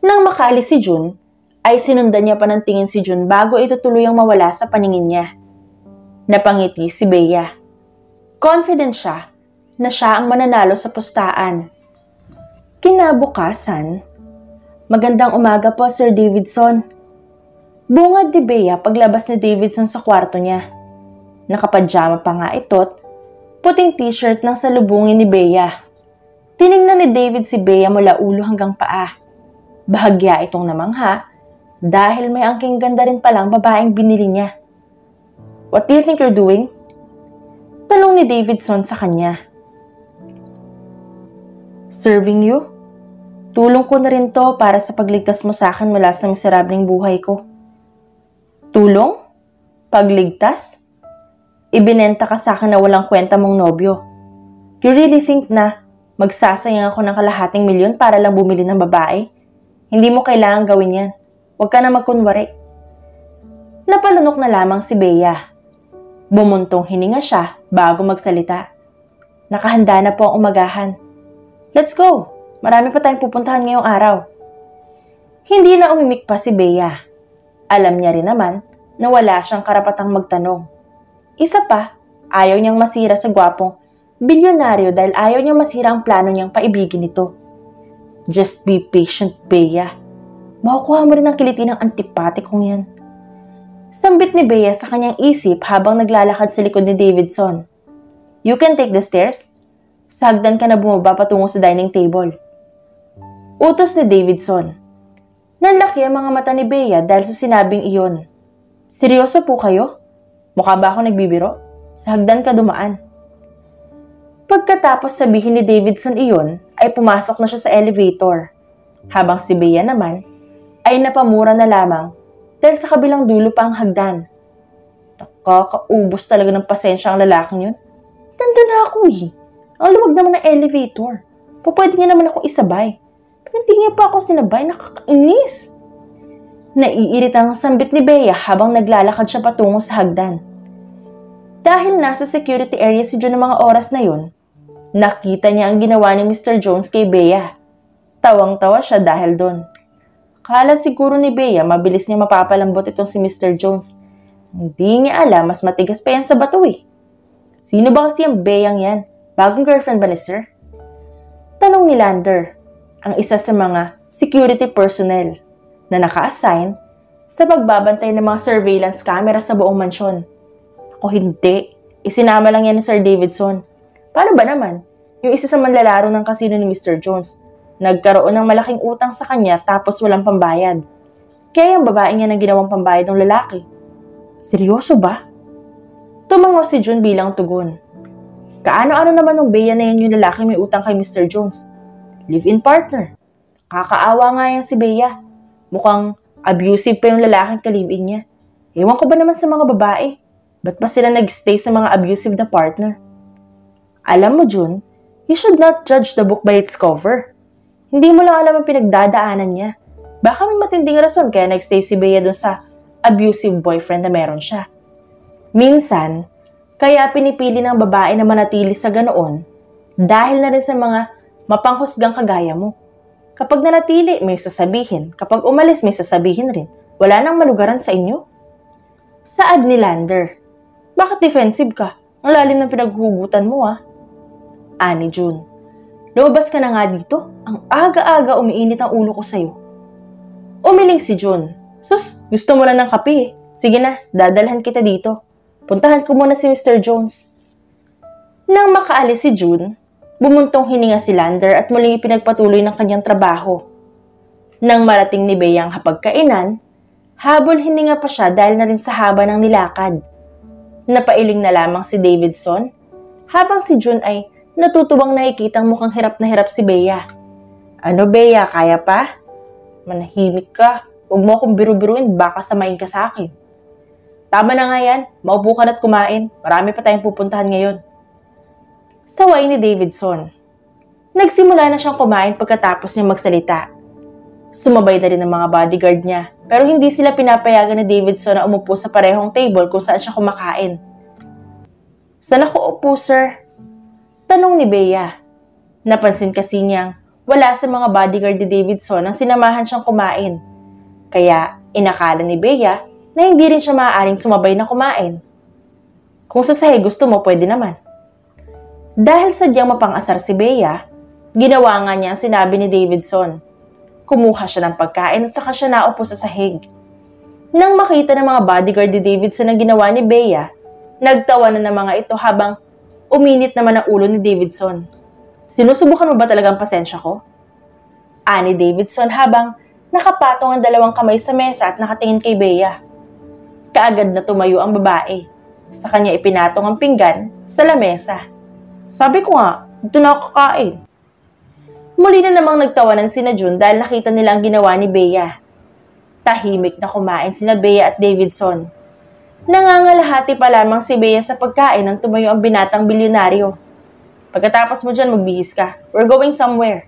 Nang makaalis si June, ay sinundan niya pa ng tingin si June bago ito tuluyang mawala sa paningin niya. Napangiti si Bea. Confident siya na siya ang mananalo sa postaan. Kinabukasan, magandang umaga po, Sir Davidson. Bungad ni Bea paglabas ni Davidson sa kwarto niya. Nakapadyama pa nga ito't puting t-shirt ng salubungin ni Bea. Tiningnan ni David si Bea mula ulo hanggang paa. Bahagya itong namangha dahil may angking ganda rin palang babaeng binili niya. What do you think you're doing? Tanong ni Davidson sa kanya. Serving you? Tulong ko na rin to para sa pagligtas mo sa akin mula sa miserableng buhay ko. Tulong? Pagligtas? Ibinenta ka sa akin na walang kwenta mong nobyo. You really think na magsasayang ako ng kalahating milyon para lang bumili ng babae? Hindi mo kailangang gawin yan. Huwag ka na magkunwari. Napalunok na lamang si Bea. Bumuntong hininga siya bago magsalita. Nakahanda na po ang umagahan. Let's go! Marami pa tayong pupuntahan ngayong araw. Hindi na umimik pa si Bea. Alam niya rin naman na wala siyang karapatang magtanong. Isa pa, ayaw niyang masira sa gwapong bilyonaryo dahil ayaw niyang masira ang plano niyang paibigin nito. Just be patient, Bea. Makukuha mo rin ang kiliti ng antipatikong yan. Sambit ni Bea sa kanyang isip habang naglalakad sa likod ni Davidson. You can take the stairs. Sagdan ka na bumaba patungo sa dining table. Utos ni Davidson. Nanlaki ang mga mata ni Bea dahil sa sinabing iyon. Seryoso po kayo? Mukha ba ako nagbibiro? Sagdan ka dumaan. Pagkatapos sabihin ni Davidson iyon, ay pumasok na siya sa elevator. Habang si Bea naman ay napamura na lamang dahil sa kabilang dulo pa ang hagdan. Nakakaubos talaga ng pasensya ang lalaking yun. Nandun na ako eh. Ang luwag naman ng elevator. Pupwede niya naman ako isabay. Pero hindi niya pa ako sinabay. Nakakainis. Naiirita ang sambit ni Bea habang naglalakad siya patungo sa hagdan. Dahil nasa security area si June ng mga oras na yun, nakita niya ang ginawa ni Mister Jones kay Bea. Tawang-tawa siya dahil doon. Akala siguro ni Bea mabilis niya mapapalambot itong si Mister Jones. Hindi niya alam mas matigas pa yan sa bato eh. Sino ba kasi ang Beang yan? Bagong girlfriend ba ni Sir? Tanong ni Lander, ang isa sa mga security personnel na naka-assign sa pagbabantay ng mga surveillance camera sa buong mansyon. O hindi, isinama lang yan ni Sir Davidson. Paano ba naman? Yung isa sa manlalaro ng kasino ni Mister Jones, nagkaroon ng malaking utang sa kanya tapos walang pambayad. Kaya yung babae niya na ginawang pambayad ng lalaki. Seryoso ba? Tumango si June bilang tugon. Kaano-ano naman ng Bea na yun yung lalaki may utang kay Mister Jones? Live-in partner. Kakaawa nga yan si Bea. Mukhang abusive pa yung lalaking kalibin niya. Ewan ko ba naman sa mga babae? Ba't ba sila nag-stay sa mga abusive na partner? Alam mo, June, you should not judge the book by its cover. Hindi mo lang alam ang pinagdadaanan niya. Baka may matinding rason kaya nag-stay si Bea doon sa abusive boyfriend na meron siya. Minsan, kaya pinipili ng babae na manatili sa ganoon dahil na rin sa mga mapanghusgang kagaya mo. Kapag nanatili, may sasabihin. Kapag umalis, may sasabihin rin. Wala nang malugaran sa inyo. Saad ni Lander. Bakit defensive ka? Ang lalim ng pinaghugutan mo ah. Ani June, lumabas ka na nga dito. Ang aga-aga umiinit ang ulo ko sa'yo. Umiling si June. Sus, gusto mo lang ng kape eh. Sige na, dadalhan kita dito. Puntahan ko muna si Mister Jones. Nang makaalis si June, bumuntong hininga si Lander at muling ipinagpatuloy ng kanyang trabaho. Nang marating ni Bea ang hapagkainan, habol hininga pa siya dahil na rin sa haba ng nilakad. Napailing na lamang si Davidson habang si June ay natutuwang nakikitang mukhang hirap na hirap si Bea. Ano Bea, kaya pa? Manahimik ka. Huwag mo akong biru-biruin, baka samain ka sa akin. Tama na nga yan. Maupo ka na't kumain. Marami pa tayong pupuntahan ngayon. Saway ni Davidson. Nagsimula na siyang kumain pagkatapos niya magsalita. Sumabay na rin ang mga bodyguard niya. Pero hindi sila pinapayagan ni Davidson na umupo sa parehong table kung saan siya kumakain. Saan ako upo, sir? Tanong ni Bea. Napansin kasi niyang wala sa mga bodyguard ni Davidson ang sinamahan siyang kumain. Kaya inakala ni Bea na hindi rin siya maaaring sumabay na kumain. Kung sa sahi gusto mo, pwede naman. Dahil sadyang mapangasar si Bea, ginawa nga niya ang sinabi ni Davidson. Kumuha siya ng pagkain at saka siya naupo sa sahig. Nang makita ng mga bodyguard ni Davidson ang ginawa ni Bea, nagtawa na ng mga ito habang uminit naman ang ulo ni Davidson. Sinusubukan mo ba talagang pasensya ko? Ani Davidson habang nakapatong ang dalawang kamay sa mesa at nakatingin kay Bea. Kaagad na tumayo ang babae. Sa kanya ipinatong ang pinggan sa lamesa. Sabi ko nga, ito na ako kakain. Muli na namang nagtawanan sina June dahil nakita nila ang ginawa ni Bea. Tahimik na kumain sina Bea at Davidson. Nangangalahati pa lamang si Bea sa pagkain nang tumayo ang binatang bilyonaryo. Pagkatapos mo dyan, magbihis ka. We're going somewhere.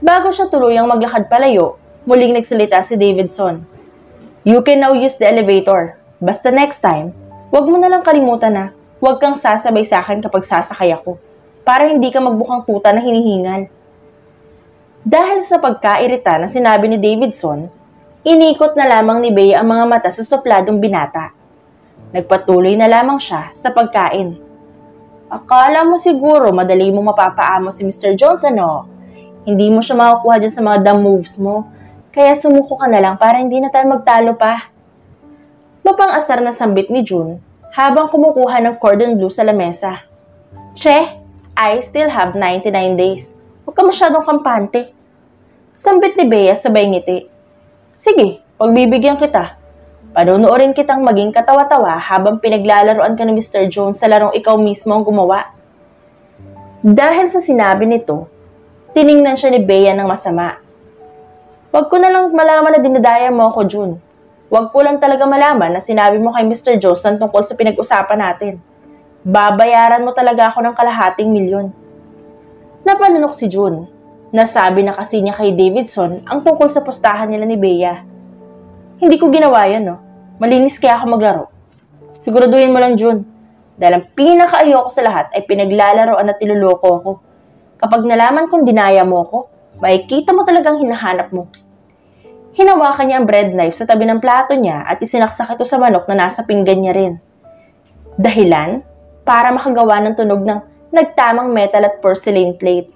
Bago siya tuluyang maglakad palayo, muling nagsalita si Davidson. You can now use the elevator. Basta next time, Huwag mo na lang kalimutan na huwag kang sasabay sa akin kapag sasakay ako para hindi ka magbukang tuta na hinihingal. Dahil sa pagkairita na sinabi ni Davidson, inikot na lamang ni Bea ang mga mata sa sopladong binata. Nagpatuloy na lamang siya sa pagkain. Akala mo siguro madali mong mapapaamo si Mister Jones, ano? Hindi mo siya makukuha dyan sa mga dumb moves mo, kaya sumuko ka na lang para hindi na tayo magtalo pa. Mapang-asar na sambit ni June habang kumukuha ng cordon blue sa lamesa. Che, I still have ninety-nine days. Huwag ka masyadong kampante. Sambit ni Bea sabay ngiti. Sige, pagbibigyan kita. Panonoorin kitang maging katawa-tawa habang pinaglalaroan ka ni Mister Jones sa larong ikaw mismo ang gumawa. Dahil sa sinabi nito, tiningnan siya ni Bea ng masama. Huwag ko na lang malaman na dinadaya mo ako, June. Huwag ko lang talaga malaman na sinabi mo kay Mister Johnson tungkol sa pinag-usapan natin. Babayaran mo talaga ako ng kalahating milyon. Napanunok si June. Nasabi na kasi niya kay Davidson ang tungkol sa postahan nila ni Bea. Hindi ko ginawa yan, no? Malinis kaya ako maglaro. Siguraduhin mo lang, June. Dahil ang pinaka-ayoko sa lahat ay pinaglalaroan at niloloko ko. Kapag nalaman kong dinaya mo ko, makikita mo talagang hinahanap mo. Hinawakan niya ang bread knife sa tabi ng plato niya at isinaksak ito sa manok na nasa pinggan niya rin. Dahilan? Para makagawa ng tunog ng nagtamang metal at porcelain plate.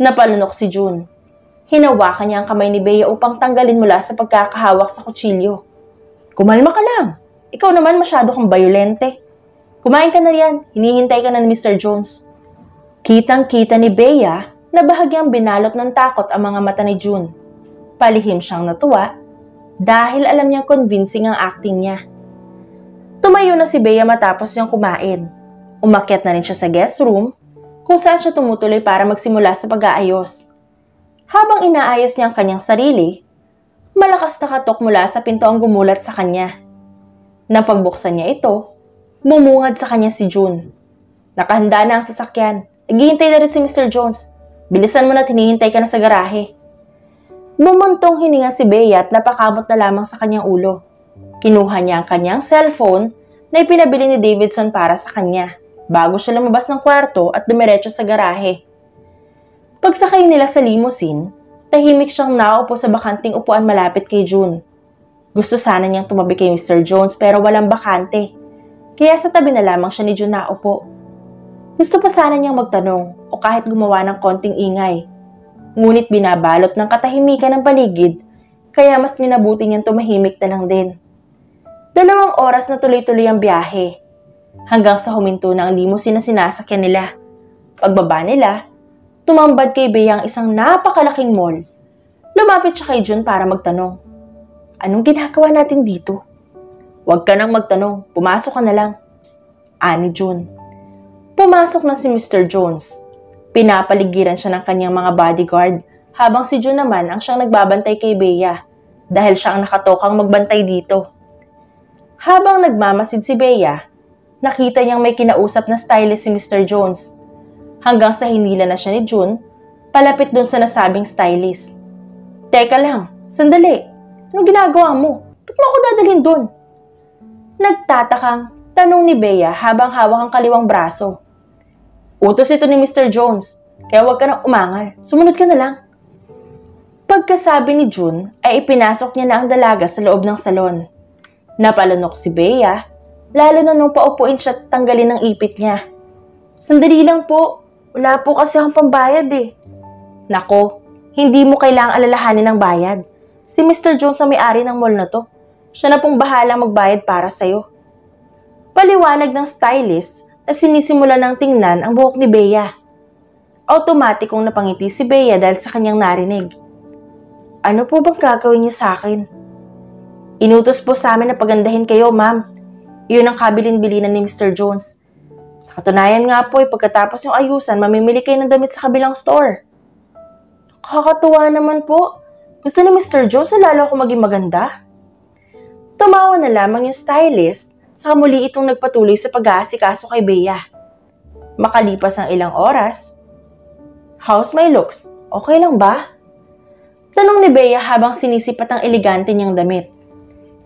Napalunok si June. Hinawakan niya ang kamay ni Bea upang tanggalin mula sa pagkakahawak sa kutsilyo. Kumalma ka lang. Ikaw naman masyado kang bayolente. Kumain ka na riyan. Hinihintay ka na ni Mister Jones. Kitang-kita ni Bea na bahagyang binalot ng takot ang mga mata ni June. Palihim siyang natuwa dahil alam niyang convincing ang acting niya. Tumayo na si Bea matapos niyang kumain. Umakyat na rin siya sa guest room kung saan siya tumutuloy para magsimula sa pag-aayos. Habang inaayos niya ang kanyang sarili, malakas na katok mula sa pinto ang gumulat sa kanya. Nang pagbuksan niya ito, bumungad sa kanya si June. Nakahanda na ang sasakyan. Naghihintay na rin si Mister Jones. Bilisan mo na at hinihintay ka na sa garahe. Bumuntong hininga si Bea at napakamot na lamang sa kanyang ulo. Kinuha niya ang kanyang cellphone na ipinabili ni Davidson para sa kanya bago siya lumabas ng kwarto at dumiretso sa garahe. Pagsakay nila sa limousine, tahimik siyang naupo sa bakanting upuan malapit kay June. Gusto sana niyang tumabi kay Mister Jones pero walang bakante, kaya sa tabi na lamang siya ni June naupo. Gusto pa sana niyang magtanong o kahit gumawa ng konting ingay. Ngunit binabalot ng katahimikan ng paligid, kaya mas minabuti niyang tumahimik na lang din. Dalawang oras na tuloy-tuloy ang biyahe, hanggang sa huminto ng limousine na sinasakyan nila. Pagbaba nila, tumambad kay Bea ang isang napakalaking mall. Lumapit siya kay June para magtanong. Anong ginagawa natin dito? Huwag ka nang magtanong, pumasok ka na lang. Ani June. Pumasok na si Mister Jones. Pinapaligiran siya ng kanyang mga bodyguard habang si June naman ang siyang nagbabantay kay Bea dahil siya ang nakatokang magbantay dito. Habang nagmamasid si Bea, nakita niyang may kinausap na stylist si Mister Jones hanggang sa hinila na siya ni June palapit dun sa nasabing stylist. Teka lang, sandali. Anong ginagawa mo? Ba't mo ako dadalhin dun? Nagtatakang tanong ni Bea habang hawak ang kaliwang braso. Utos ito ni Mister Jones, kaya huwag ka nang umangal. Sumunod ka na lang. Pagkasabi ni June ay ipinasok niya na ang dalaga sa loob ng salon. Napalunok si Bea, lalo na nung paupuin siya at tanggalin ang ipit niya. Sandali lang po, wala po kasi akong pambayad eh. Nako, hindi mo kailangang alalahanin ang bayad. Si Mister Jones ang may-ari ng mall na to. Siya na pong bahalang magbayad para sa'yo. Paliwanag ng stylist na sinisimula ng tingnan ang buhok ni Bea. Automatikong napangiti si Bea dahil sa kanyang narinig. Ano po bang gagawin niyo sa akin? Inutos po sa amin na pagandahin kayo, ma'am. Iyon ang kabilin-bilinan ni Mister Jones. Sa katunayan nga po, pagkatapos yung ayusan, mamimili kayo ng damit sa kabilang store. Nakakatuwa naman po. Gusto ni Mister Jones na lalo ako maging maganda. Tumawa na lamang yung stylist sa muli itong nagpatuloy sa pag-aasikaso kay Bea. Makalipas ang ilang oras, how's my looks? Okay lang ba? Tanong ni Bea habang sinisipat ang elegante niyang damit.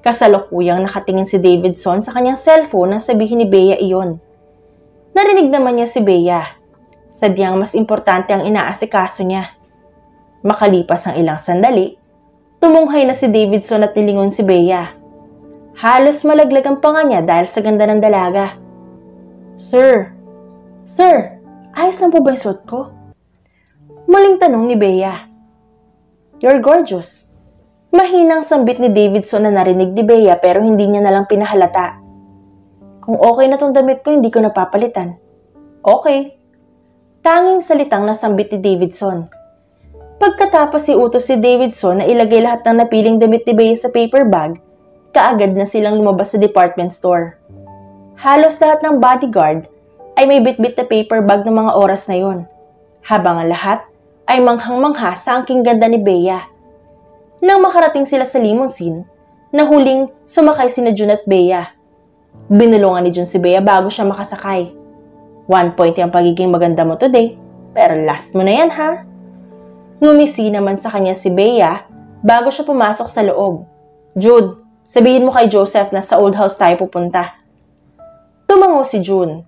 Kasalukuyang nakatingin si Davidson sa kanyang cellphone nang sabihin ni Bea iyon. Narinig naman niya si Bea. Sadyang mas importante ang inaasikaso niya. Makalipas ang ilang sandali, tumunghay na si Davidson at nilingon si Bea. Halos malaglag ang panga niya dahil sa ganda ng dalaga. Sir, Sir, ayos lang po ba yung suot ko? Muling tanong ni Bea. You're gorgeous. Mahinang sambit ni Davidson na narinig ni Bea pero hindi niya nalang pinahalata. Kung okay na tong damit ko, hindi ko napapalitan. Okay. Tanging salitang nasambit ni Davidson. Pagkatapos iutos si Davidson na ilagay lahat ng napiling damit ni Bea sa paper bag, kaagad na silang lumabas sa department store. Halos lahat ng bodyguard ay may bitbit na paper bag ng mga oras na yon, habang ang lahat ay manghang-mangha sa angking ganda ni Bea. Nang makarating sila sa limousine, nahuling sumakay sina June at Bea. Binulungan ni June si Bea bago siya makasakay. One point yung pagiging maganda mo today, pero last mo na yan ha. Ngumisi naman sa kanya si Bea bago siya pumasok sa loob. Jude, sabihin mo kay Joseph na sa old house tayo pupunta. Tumango si June.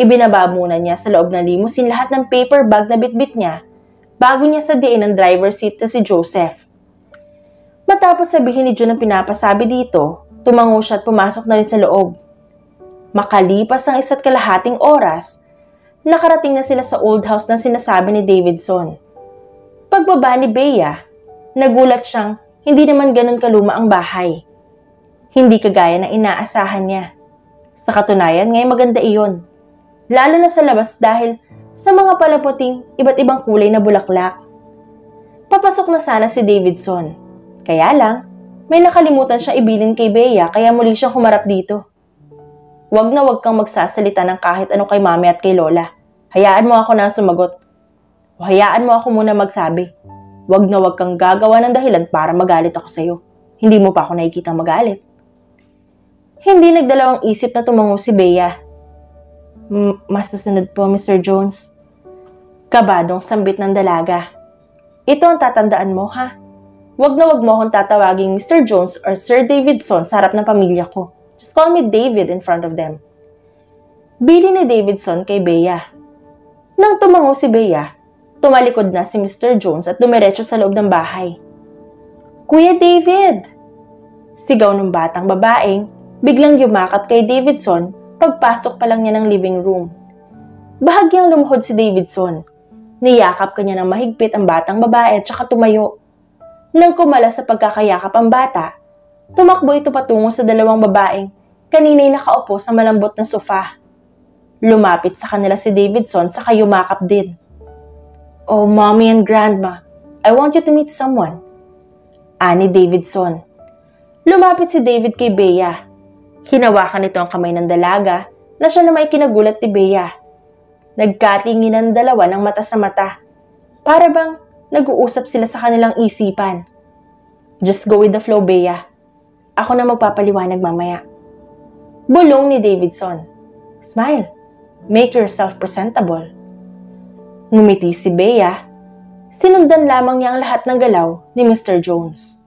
Ibinaba muna niya sa loob ng limousine lahat ng paper bag na bitbit niya bago niya sadiin ang driver's seat na si Joseph. Matapos sabihin ni June ang pinapasabi dito, tumango siya at pumasok na rin sa loob. Makalipas ang isa't kalahating oras, nakarating na sila sa old house na sinasabi ni Davidson. Pagbaba ni Bea, nagulat siyang hindi naman ganun kaluma ang bahay. Hindi kagaya ng inaasahan niya. Sa katunayan, ngayon maganda iyon. Lalo na sa labas dahil sa mga palaputing iba't ibang kulay na bulaklak. Papasok na sana si Davidson. Kaya lang, may nakalimutan siya ibilin kay Bea kaya muli siyang humarap dito. Huwag na huwag kang magsasalita ng kahit ano kay mami at kay lola. Hayaan mo ako na sumagot. O hayaan mo ako muna magsabi. Huwag na huwag kang gagawa ng dahilan para magalit ako sa'yo. Hindi mo pa ako nakikita magalit. Hindi nagdalawang isip na tumango si Bea. Mas susunod po, Mister Jones. Kabadong sambit ng dalaga. Ito ang tatandaan mo ha. Wag na wag mo akong tatawaging Mister Jones or Sir Davidson sa harap ng pamilya ko. Just call me David in front of them. Bili ni Davidson kay Bea. Nang tumango si Bea, tumalikod na si Mister Jones at dumiretso sa loob ng bahay. Kuya David! Sigaw ng batang babaeng, biglang yumakap kay Davidson pagpasok pa lang niya ng living room. Bahagyang lumuhod si Davidson. Niyakap kanya ng mahigpit ang batang babae at saka tumayo. Nang kumala sa pagkakayakap ang bata, tumakbo ito patungo sa dalawang babaeng kanina'y nakaupo sa malambot na sofa. Lumapit sa kanila si Davidson saka yumakap din. Oh, Mommy and Grandma, I want you to meet someone. Ani Davidson. Lumapit si David kay Bea. Hinawakan nito ang kamay ng dalaga na siya na may kinagulat ni Bea. Nagkatinginan ang dalawa ng mata sa mata. Para bang nag-uusap sila sa kanilang isipan. Just go with the flow, Bea. Ako na magpapaliwanag mamaya. Bulong ni Davidson. Smile. Make yourself presentable. Ngumiti si Bea. Sinundan lamang niya ang lahat ng galaw ni Mister Jones.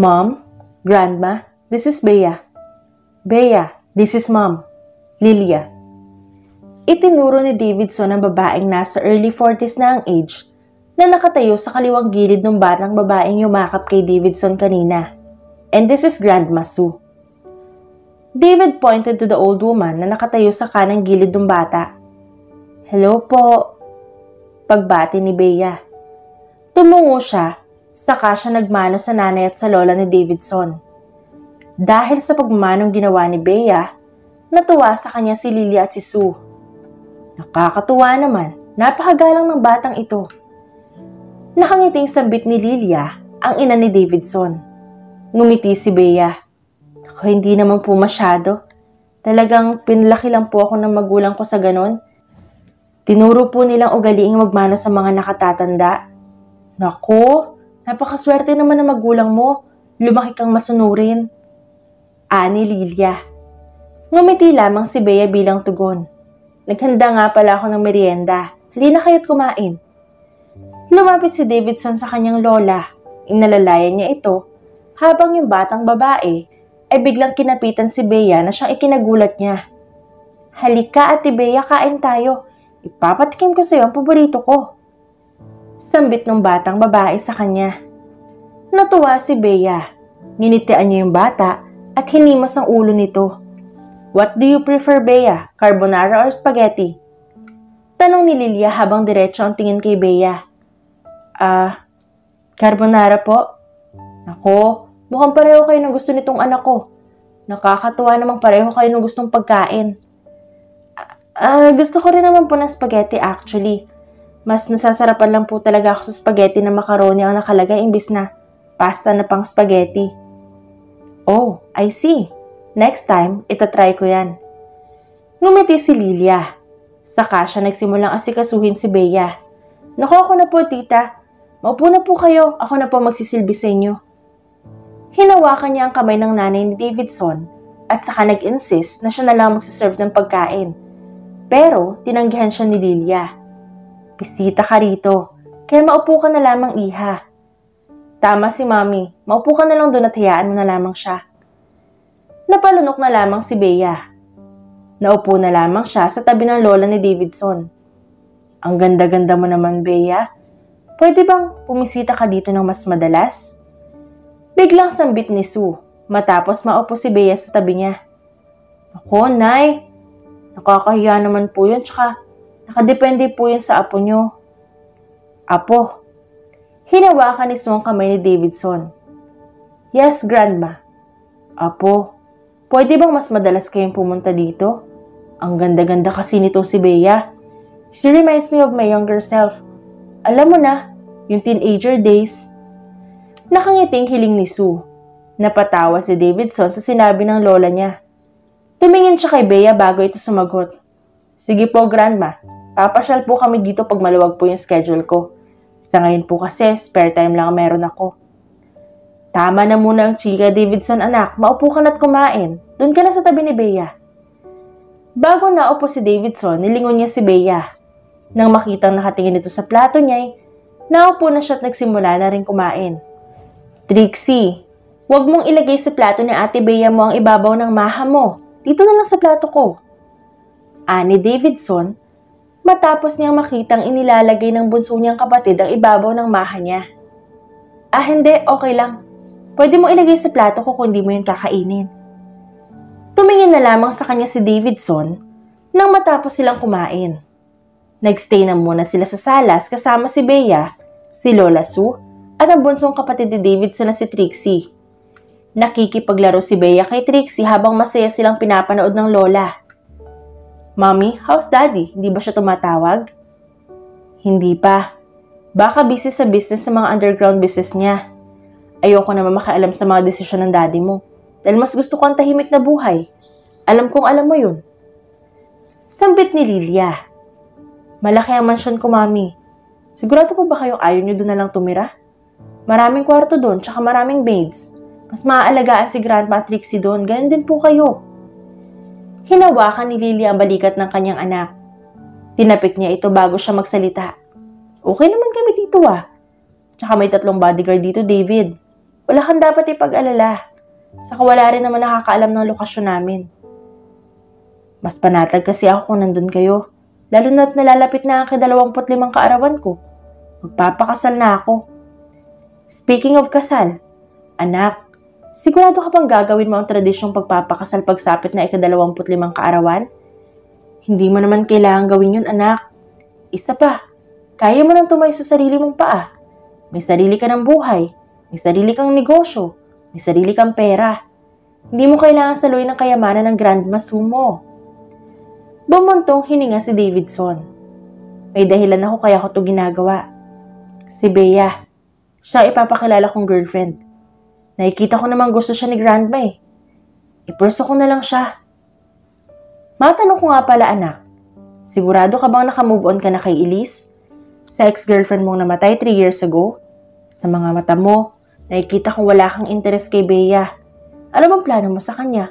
Mom, Grandma, this is Bea. Bea, this is Mom. Lilia. Itinuro ni Davidson ang babaeng nasa early forties na ang age na nakatayo sa kaliwang gilid ng batang babaeng yumakap kay Davidson kanina. And this is Grandma Sue. David pointed to the old woman na nakatayo sa kanang gilid ng bata. Hello po. Pagbati ni Bea. Tumungo siya, saka siya nagmano sa nanay at sa lola ni Davidson. Dahil sa pagmamanong ginawa ni Bea, natuwa sa kanya si Lilia at si Sue. Nakakatuwa naman, napakagalang ng batang ito. Nakangiting sambit ni Lilia ang ina ni Davidson. Ngumiti si Bea. Ako hindi naman po masyado. Talagang pinlaki lang po ako ng magulang ko sa ganon. Tinuro po nilang ugaliing magmano sa mga nakatatanda. Naku, napakaswerte naman ng magulang mo. Lumaki kang masunurin. Ani Lilia. Ngumiti lamang si Bea bilang tugon. Naghanda nga pala ako ng merienda. Halina kayo't kumain. Lumapit si Davidson sa kanyang lola. Inalalayan niya ito habang yung batang babae ay biglang kinapitan si Bea na siyang ikinagulat niya. Halika Ate Bea, kain tayo. Ipapatikim ko sa iyo ang paborito ko. Sambit ng batang babae sa kanya. Natuwa si Bea. Nginitian niya yung bata at hinimas ang ulo nito. What do you prefer Bea, carbonara or spaghetti? Tanong ni Lilia habang diretso ang tingin kay Bea. Ah, uh, carbonara po. Nako, mukhang pareho kayo ng gusto nitong anak ko. Nakakatuwa namang pareho kayo ng gustong pagkain. Uh, gusto ko rin naman po ng spaghetti actually. Mas nasasarapan lang po talaga ako sa spaghetti na macaroni ang nakalagay imbis na pasta na pang spaghetti. Oh, I see. Next time, itatry ko yan. Ngumiti si Lilia. Saka siya nagsimulang asikasuhin si Bea. Naku, ako na po tita. Maupo na po kayo. Ako na po magsisilbi sa inyo. Hinawakan niya ang kamay ng nanay ni Davidson at saka nag-insist na siya na lang magsiserve ng pagkain. Pero tinanggihan siya ni Lilia. Bisita ka rito, kaya maupo ka na lamang iha. Tama si Mami, maupo ka na lang doon at hayaan mo na lamang siya. Napalunok na lamang si Bea. Naupo na lamang siya sa tabi ng lola ni Davidson. Ang ganda-ganda mo naman Bea, pwede bang pumisita ka dito ng mas madalas? Biglang sambit ni Sue, matapos maupo si Bea sa tabi niya. Ako, Nay. Nakakahiya naman po yun, tsaka nakadepende po yun sa apo nyo. Apo. Hinawakan ni Sue ang kamay ni Davidson. Yes, Grandma. Apo, pwede bang mas madalas kayong pumunta dito? Ang ganda-ganda kasi nito si Bea. She reminds me of my younger self. Alam mo na, yung teenager days. Nakangiting hiling ni Sue. Napatawa si Davidson sa sinabi ng lola niya. Tumingin siya kay Bea bago ito sumagot. Sige po, Grandma. Papasyal po kami dito pag maluwag po yung schedule ko. Sa ngayon po kasi, spare time lang meron ako. Tama na muna ang chika, Davidson anak. Maupo ka na't kumain. Doon ka na sa tabi ni Bea. Bago naupo si Davidson, nilingon niya si Bea. Nang makitang nakatingin ito sa plato niya, naupo na siya at nagsimula na rin kumain. Trixie, huwag mong ilagay sa plato ni Ate Bea mo ang ibabaw ng maha mo. Dito na lang sa plato ko. Ani Davidson, matapos niyang makitang inilalagay ng bunso niyang kapatid ang ibabaw ng maha niya. Ah hindi, okay lang. Pwede mo ilagay sa plato ko kung hindi mo yung kakainin. Tumingin na lamang sa kanya si Davidson nang matapos silang kumain. Nagstay na muna sila sa salas kasama si Bea, si Lola Sue, at ang bunsong kapatid ni Davidson na si Trixie. Nakikipaglaro si Bea kay Trixie habang masaya silang pinapanood ng lola. Mommy, how's daddy? Hindi ba siya tumatawag? Hindi pa. Baka busy sa business sa mga underground business niya. Ayoko naman makaalam sa mga desisyon ng daddy mo. Dahil mas gusto ko ang tahimik na buhay. Alam kong alam mo yun. Sambit ni Lilia. Malaki ang mansion ko, Mommy. Sigurado po ba kayong ayaw niyo doon na lang tumira? Maraming kwarto doon, tsaka maraming maids. Mas maaalagaan si Grandma Trixie doon, ganyan din po kayo. Hinawakan ni Lilia ang balikat ng kanyang anak. Tinapik niya ito bago siya magsalita. Okay naman kami dito ah. Tsaka may tatlong bodyguard dito, David. Wala kang dapat ipag-alala. Saka wala rin naman nakakaalam ng lokasyon namin. Mas panatag kasi ako kung nandun kayo. Lalo na't nalalapit na ang kadalawamputlimang kaarawan ko. Magpapakasal na ako. Speaking of kasal, anak, sigurado ka bang gagawin mo ang tradisyong pagpapakasal pagsapit na ikadalawamputlimang kaarawan? Hindi mo naman kailangan gawin yun, anak. Isa pa, kaya mo nang tumayo sa sarili mong paa. May sarili ka ng buhay, may sarili kang negosyo, may sarili kang pera. Hindi mo kailangan saluin ang kayamanan ng Grandma Sue mo. Bumuntong hininga si Davidson. May dahilan ako kaya ko ito ginagawa. Si Bea, siya ipapakilala kong girlfriend. Nakikita ko namang gusto siya ni Grandma eh. Ipurso ko na lang siya. Matanong ko nga pala anak, sigurado ka bang nakamove on ka na kay Elise? Sa ex-girlfriend mong namatay three years ago? Sa mga mata mo, nakikita kong wala kang interest kay Bea. Ano bang plano mo sa kanya?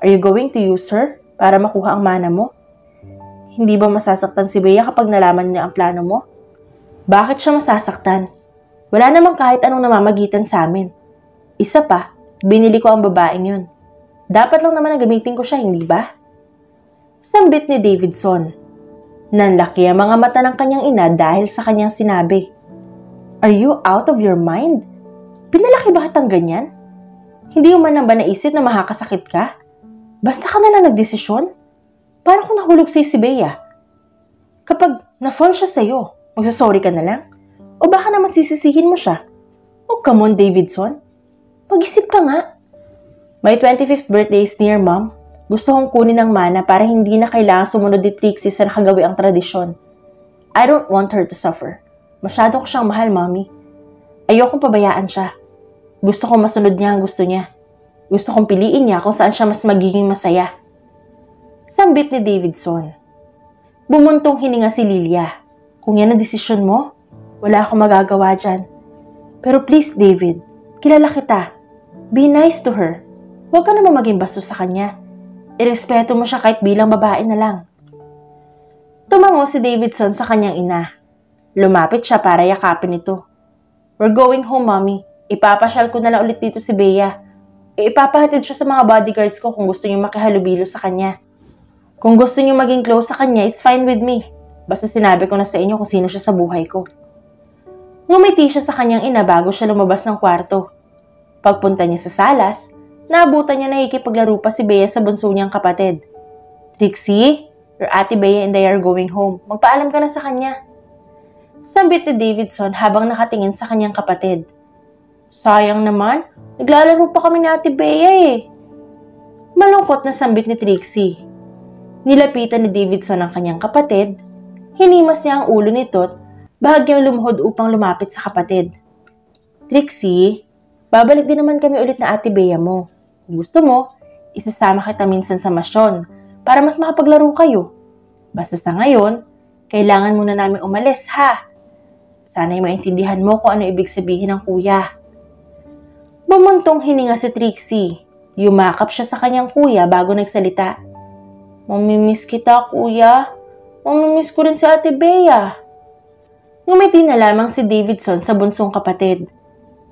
Are you going to use her para makuha ang mana mo? Hindi ba masasaktan si Bea kapag nalaman niya ang plano mo? Bakit siya masasaktan? Wala namang kahit anong namamagitan sa amin. Isa pa, binili ko ang babaeng yun. Dapat lang naman na gamitin ko siya, hindi ba? Sambit ni Davidson. Nanlaki ang mga mata ng kanyang ina dahil sa kanyang sinabi. Are you out of your mind? Pinalaki ba hatang ganyan? Hindi mo man ba naisip na makakasakit ka? Basta ka na lang nagdesisyon? Para kung nahulog sa'yo si Bea. Kapag na-fall siya sa'yo, magsasorry ka na lang? O baka naman sisisihin mo siya? Oh, come on, Davidson. Mag-isip ka nga. My twenty-fifth birthday is near, Mom. Gusto kong kunin ang mana para hindi na kailangan sumunod ni Trixie sa nakagawi ang tradisyon. I don't want her to suffer. Masyado ko siyang mahal, Mommy. Ayokong pabayaan siya. Gusto kong masunod niya ang gusto niya. Gusto kong piliin niya kung saan siya mas magiging masaya. Sambit ni Davidson. Bumuntong hininga si Lilia. Kung yan ang desisyon mo, wala akong magagawa dyan. Pero please, David, kilala kita. Be nice to her. Huwag ka naman maging bastos sa kanya. Irespeto mo siya kahit bilang babae na lang. Tumango si Davidson sa kanyang ina. Lumapit siya para yakapin ito. We're going home, Mommy. Ipapasyal ko na lang ulit dito si Bea. Ipapahatid siya sa mga bodyguards ko kung gusto niyo makihalubilo sa kanya. Kung gusto niyo maging close sa kanya, it's fine with me. Basta sinabi ko na sa inyo kung sino siya sa buhay ko. Ngumiti siya sa kanyang ina bago siya lumabas ng kwarto. Pagpunta niya sa salas, naabutan niya na ikipaglaro pa si Bea sa bunso niyang kapatid. Trixie, your ate Bea and I are going home. Magpaalam ka na sa kanya. Sambit ni Davidson habang nakatingin sa kanyang kapatid. Sayang naman, naglalaro pa kami ni ate Bea eh. Malungkot na sambit ni Trixie. Nilapitan ni Davidson ang kanyang kapatid. Hinimas niya ang ulo nito, bahagyang lumuhod upang lumapit sa kapatid. Trixie, babalik din naman kami ulit na ate Bea mo. Kung gusto mo, isasama kita minsan sa masyon para mas makapaglaro kayo. Basta sa ngayon, kailangan muna namin umalis, ha? Sana'y maintindihan mo kung ano ibig sabihin ng kuya. Bumuntong hininga si Trixie. Yumakap siya sa kanyang kuya bago nagsalita. Mamimiss kita, kuya. Mamimiss ko rin si ate Bea. Ngumiti na lamang si Davidson sa bunsong kapatid.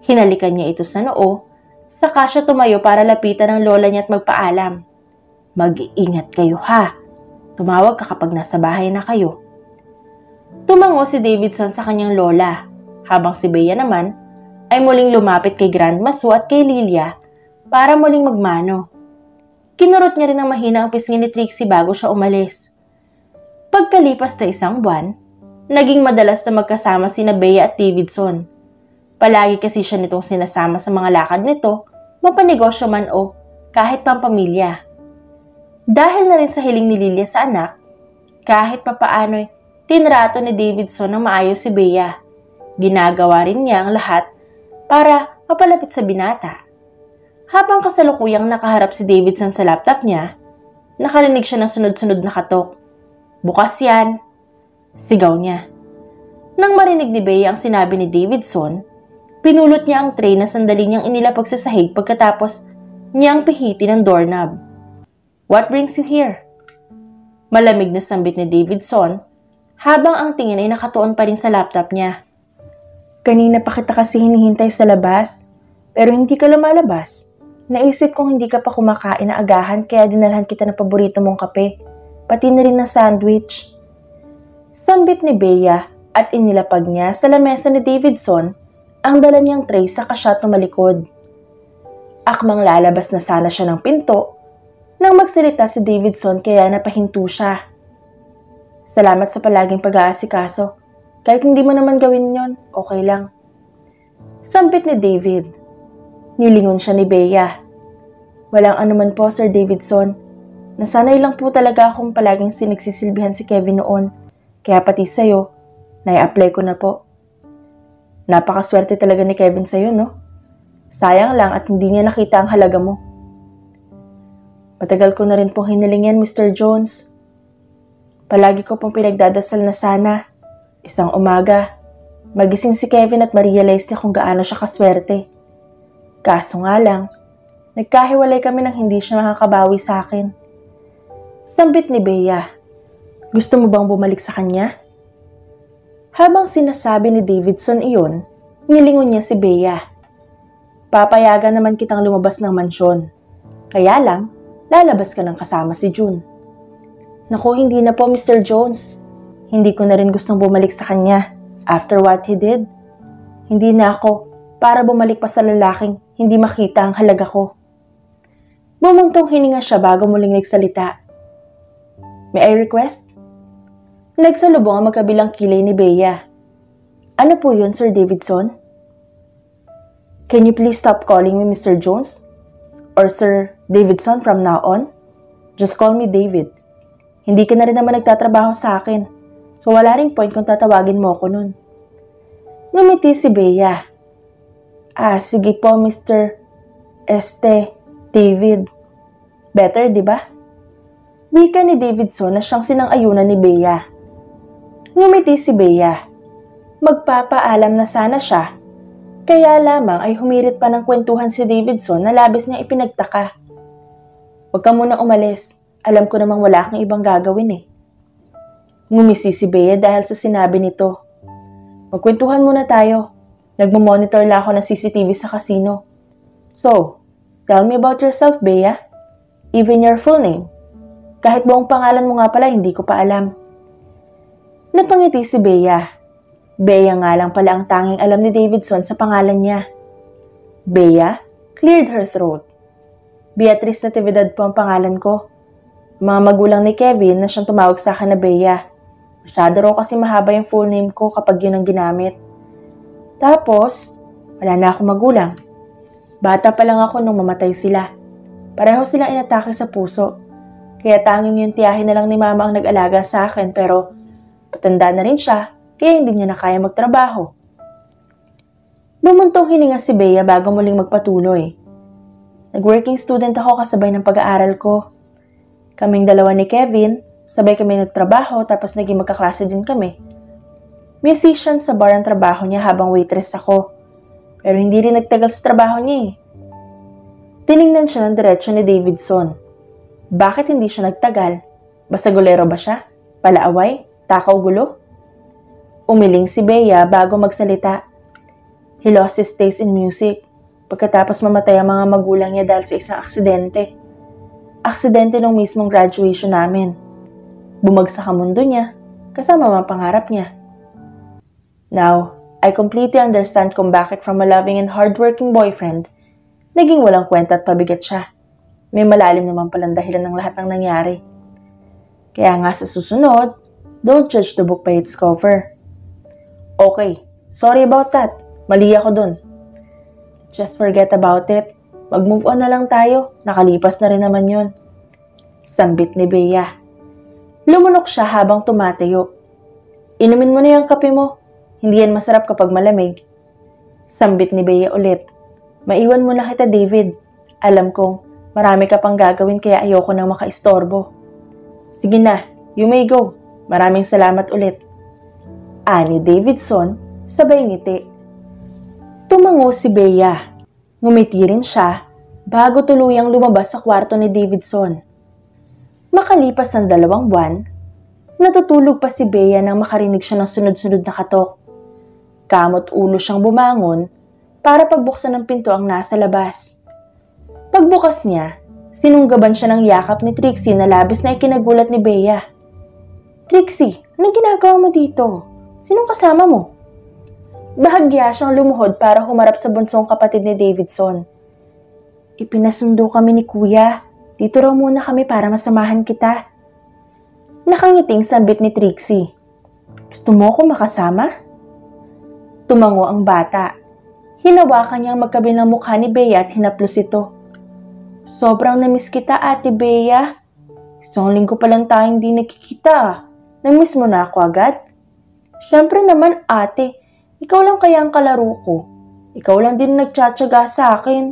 Hinalikan niya ito sa noo, saka siya tumayo para lapitan ang lola niya at magpaalam. Mag-iingat kayo ha. Tumawag ka kapag nasa bahay na kayo. Tumango si Davidson sa kanyang lola, habang si Bea naman ay muling lumapit kay Grandma Sue at kay Lilia para muling magmano. Kinurot niya rin ang mahina ang pisngi ni Trixie bago siya umalis. Pagkalipas na isang buwan, naging madalas na magkasama sina Bea at Davidson. Palagi kasi siya nitong sinasama sa mga lakad nito, mapanegosyo man o kahit pampamilya. Dahil na rin sa hiling ni Lilia sa anak, kahit papaano'y tinrato ni Davidson ng maayos si Bea. Ginagawa rin niya ang lahat para mapalapit sa binata. Habang kasalukuyang nakaharap si Davidson sa laptop niya, nakarinig siya ng sunod-sunod na katok. Bukas yan, sigaw niya. Nang marinig ni Bea ang sinabi ni Davidson, pinulot niya ang tray na sandali niyang inilapag sa sahig pagkatapos niyang pihiti ng doorknob. What brings you here? Malamig na sambit ni Davidson habang ang tingin ay nakatuon pa rin sa laptop niya. Kanina pa kita kasi hinihintay sa labas, pero hindi ka lumalabas. Naisip kong hindi ka pa kumakain na agahan kaya dinalhan kita ng paborito mong kape, pati na rin ng sandwich. Sambit ni Bea at inilapag niya sa lamesa ni Davidson ang dala niyang tray sa kasyat na malikod. Akmang lalabas na sana siya ng pinto nang magsalita si Davidson kaya napahinto siya. Salamat sa palaging pag-aasikaso. Kahit hindi mo naman gawin yon, okay lang. Sambit ni David. Nilingon siya ni Bea. Walang anuman po, Sir Davidson. Nasanay lang po talaga akong palaging sinagsisilbihan si Kevin noon. Kaya pati sa'yo, nai-apply ko na po. Napakaswerte talaga ni Kevin sa'yo, no? Sayang lang at hindi niya nakita ang halaga mo. Matagal ko na rin pong hinaling yan, Mister Jones. Palagi ko pong pinagdadasal na sana, isang umaga, magising si Kevin at ma-realize niya kung gaano siya kaswerte. Kaso nga lang, nagkahiwalay kami nang hindi siya makakabawi sa akin. Sambit ni Bea, gusto mo bang bumalik sa kanya? Habang sinasabi ni Davidson iyon, nilingon niya si Bea. Papayagan naman kitang lumabas ng mansyon. Kaya lang, lalabas ka ng kasama si June. Naku, hindi na po Mister Jones. Hindi ko na rin gustong bumalik sa kanya after what he did. Hindi na ako para bumalik pa sa lalaking hindi makita ang halaga ko. Bumuntong hininga siya bago muling nagsalita. May I request? Nagsalubong ang magkabilang kilay ni Bea. Ano po yun, Sir Davidson? Can you please stop calling me Mister Jones? Or Sir Davidson from now on? Just call me David. Hindi ka na rin naman nagtatrabaho sa akin. So wala ring point kung tatawagin mo ako nun. Ngumiti si Bea. Ah, sige po Mister Este David. Better, di ba? Wika ni Davidson na siyang sinang-ayunan ni Bea. Ngumiti si Bea. Magpapaalam na sana siya. Kaya lamang ay humirit pa ng kwentuhan si Davidson na labis niyang ipinagtaka. Huwag ka muna umalis. Alam ko namang wala kang ibang gagawin eh. Ngumisi si Bea dahil sa sinabi nito. Magkwentuhan muna tayo. Nagmamonitor lang ako ng C C T V sa casino. So, tell me about yourself, Bea. Even your full name. Kahit buong pangalan mo nga pala, hindi ko pa alam. Napangiti si Bea. Bea nga lang pala ang tanging alam ni Davidson sa pangalan niya. Bea cleared her throat. Beatrice Natividad po ang pangalan ko. Mga magulang ni Kevin na siyang tumawag sa akin na Bea. Masyado raw kasi mahaba yung full name ko kapag yun ang ginamit. Tapos, wala na akong magulang. Bata pa lang ako nung mamatay sila. Pareho silang inatake sa puso. Kaya tanging yung tiyahin na lang ni Mama ang nag-alaga sa akin pero patanda na rin siya. Kaya hindi niya na kaya magtrabaho. Bumuntong hininga si Bea bago muling magpatuloy. Nag-working student ako kasabay ng pag-aaral ko. Kaming dalawa ni Kevin, sabay kami nagtrabaho tapos naging magkaklase din kami. Musician sa bar ang trabaho niya habang waitress ako. Pero hindi rin nagtagal sa trabaho niya eh. Tinignan siya ng diretso ni Davidson. Bakit hindi siya nagtagal? Basagulero ba siya? Palaaway? Takaw gulo? Umiling si Bea bago magsalita. He lost his taste in music pagkatapos mamatay ang mga magulang niya dahil sa isang aksidente. Aksidente nung mismong graduation namin. Bumagsak ang mundo niya kasama mga pangarap niya. Now, I completely understand kung bakit from a loving and hardworking boyfriend, naging walang kwenta at pabigat siya. May malalim naman palang dahilan ng lahat ng nangyari. Kaya nga sa susunod, don't judge the book by its cover. Okay, sorry about that. Mali ako dun. Just forget about it. Mag-move on na lang tayo. Nakalipas na rin naman yun. Sambit ni Bea. Lumunok siya habang tumatayo. Inumin mo na yung kape mo. Hindi yan masarap kapag malamig. Sambit ni Bea ulit. Maiwan mo na kita, David. Alam kong marami ka pang gagawin kaya ayoko nang makaistorbo. Sige na, you may go. Maraming salamat ulit. Ani Davidson, sabay ngiti. Tumango si Bea. Ngumiti rin siya bago tuluyang lumabas sa kwarto ni Davidson. Makalipas ang dalawang buwan, natutulog pa si Bea nang makarinig siya ng sunod-sunod na katok. Kamot ulo siyang bumangon para pagbuksan ng pinto ang nasa labas. Pagbukas niya, sinunggaban siya ng yakap ni Trixie na labis na ikinagulat ni Bea. Trixie, anong ginagawa mo dito? Sinong kasama mo? Bahagya siyang lumuhod para humarap sa bunsong kapatid ni Davidson. Ipinasundo kami ni Kuya. Dito raw muna kami para masamahan kita. Nakangiting sambit ni Trixie. Gusto mo akong makasama? Tumango ang bata. Hinawakan niya ang magkabilang mukha ni Bea at hinaplos ito. Sobrang namiss kita, Ate Bea. Isang linggo pa lang tayong di nakikita. Namiss mo na ako agad? Siyempre naman ate, ikaw lang kaya ang kalaro ko. Ikaw lang din nagtsatsaga sa akin.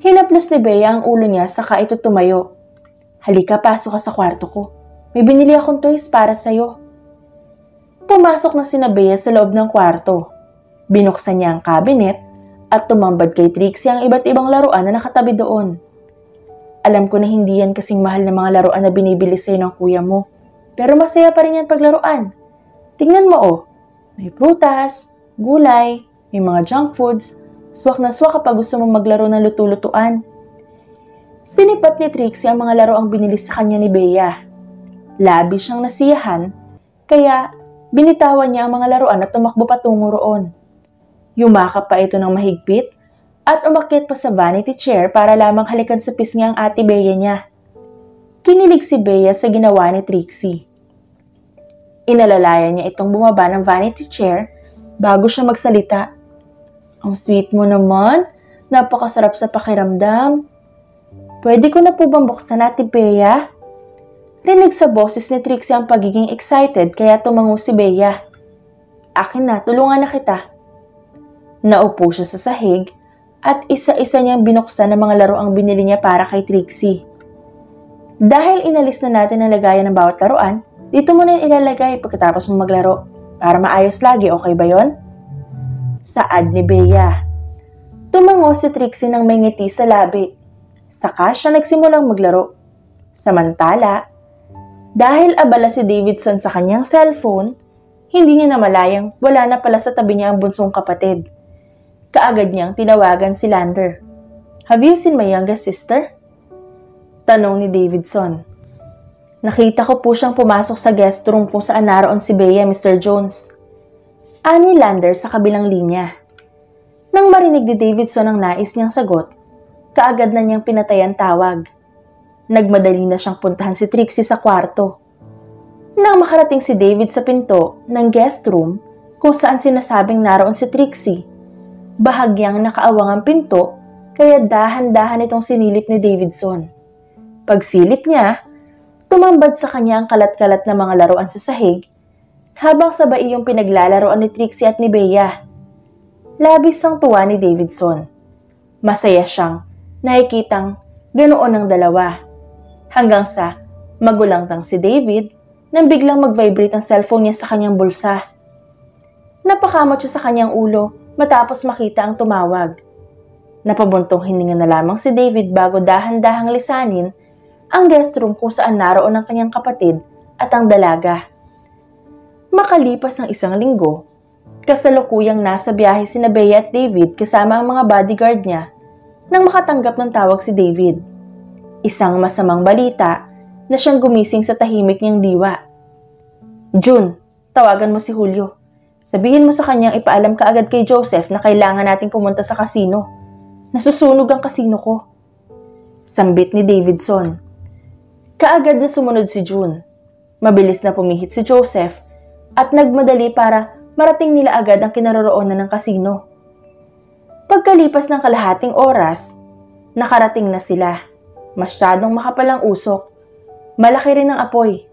Hinaplos ni Bea ang ulo niya saka ito tumayo. Halika, pasok ka sa kwarto ko. May binili akong toys para sa'yo. Pumasok na sina Bea sa loob ng kwarto. Binuksan niya ang cabinet at tumambad kay Trixie ang iba't ibang laruan na nakatabi doon. Alam ko na hindi yan kasing mahal na mga laruan na binibili sa'yo ng kuya mo. Pero masaya pa rin yan paglaruan. Tingnan mo oh, may prutas, gulay, may mga junk foods, swak na swak kapag gusto mong maglaro ng luto-lutuan. Sinipat ni Trixie ang mga laro ang binili sa kanya ni Bea. Labis siyang nasiyahan, kaya binitawan niya ang mga laruan at tumakbo patungo roon. Yumakap pa ito ng mahigpit at umakyat pa sa vanity chair para lamang halikan sa pisngi ang ate Bea niya. Kinilig si Bea sa ginawa ni Trixie. Inalalayan niya itong bumaba ng vanity chair bago siya magsalita. "Ang sweet mo naman, napakasarap sa pakiramdam. Pwede ko na po bang buksan natin, Bea?" Rinig sa boses ni Trixie ang pagiging excited kaya tumango si Bea. "Akin na, tulungan na kita." Naupo siya sa sahig at isa-isa niyang binuksan ng mga laro ang binili niya para kay Trixie. Dahil inalis na natin ang lagayan ng bawat laruan, dito mo na ilalagay pagkatapos mo maglaro para maayos lagi, okay ba yon? Saad ni Bea. Tumango si Trixie ng may ngiti sa labi. Saka siya nagsimulang maglaro. Samantala, dahil abala si Davidson sa kanyang cellphone, hindi niya namalayang wala na pala sa tabi niya ang bunsong kapatid. Kaagad niyang tinawagan si Lander. "Have you seen my youngest sister?" Tanong ni Davidson. "Nakita ko po siyang pumasok sa guest room kung saan naroon si Bea, Mister Jones." Ani Lander sa kabilang linya. Nang marinig ni Davidson ang nais niyang sagot, kaagad na niyang pinatayan tawag. Nagmadali na siyang puntahan si Trixie sa kwarto. Nang makarating si David sa pinto ng guest room kung saan sinasabing naroon si Trixie, bahagyang nakaawang ang pinto kaya dahan-dahan itong sinilip ni Davidson. Pagsilip niya, tumambad sa kanya ang kalat-kalat na mga laruan sa sahig habang sabay yung pinaglalaroan ni Trixie at ni Bea. Labis ang tuwa ni Davidson. Masaya siyang nakikitang ganoon ang dalawa. Hanggang sa magulangtang si David nang biglang mag-vibrate ang cellphone niya sa kanyang bulsa. Napakamot siya sa kanyang ulo matapos makita ang tumawag. Napabuntong hininga na lamang si David bago dahan-dahang lisanin ang guest room kung saan naroon ang kanyang kapatid at ang dalaga. Makalipas ang isang linggo, kasalukuyang nasa biyahe sina Bea at David kasama ang mga bodyguard niya nang makatanggap ng tawag si David. Isang masamang balita na siyang gumising sa tahimik niyang diwa. "June, tawagan mo si Julio. Sabihin mo sa kanyang ipaalam ka agad kay Joseph na kailangan nating pumunta sa kasino. Nasusunog ang kasino ko." Sambit ni Davidson. Kaagad na sumunod si June. Mabilis na pumihit si Joseph at nagmadali para marating nila agad ang kinaroroonan ng kasino. Pagkalipas ng kalahating oras, nakarating na sila. Masyadong makapalang usok. Malaki rin ang apoy.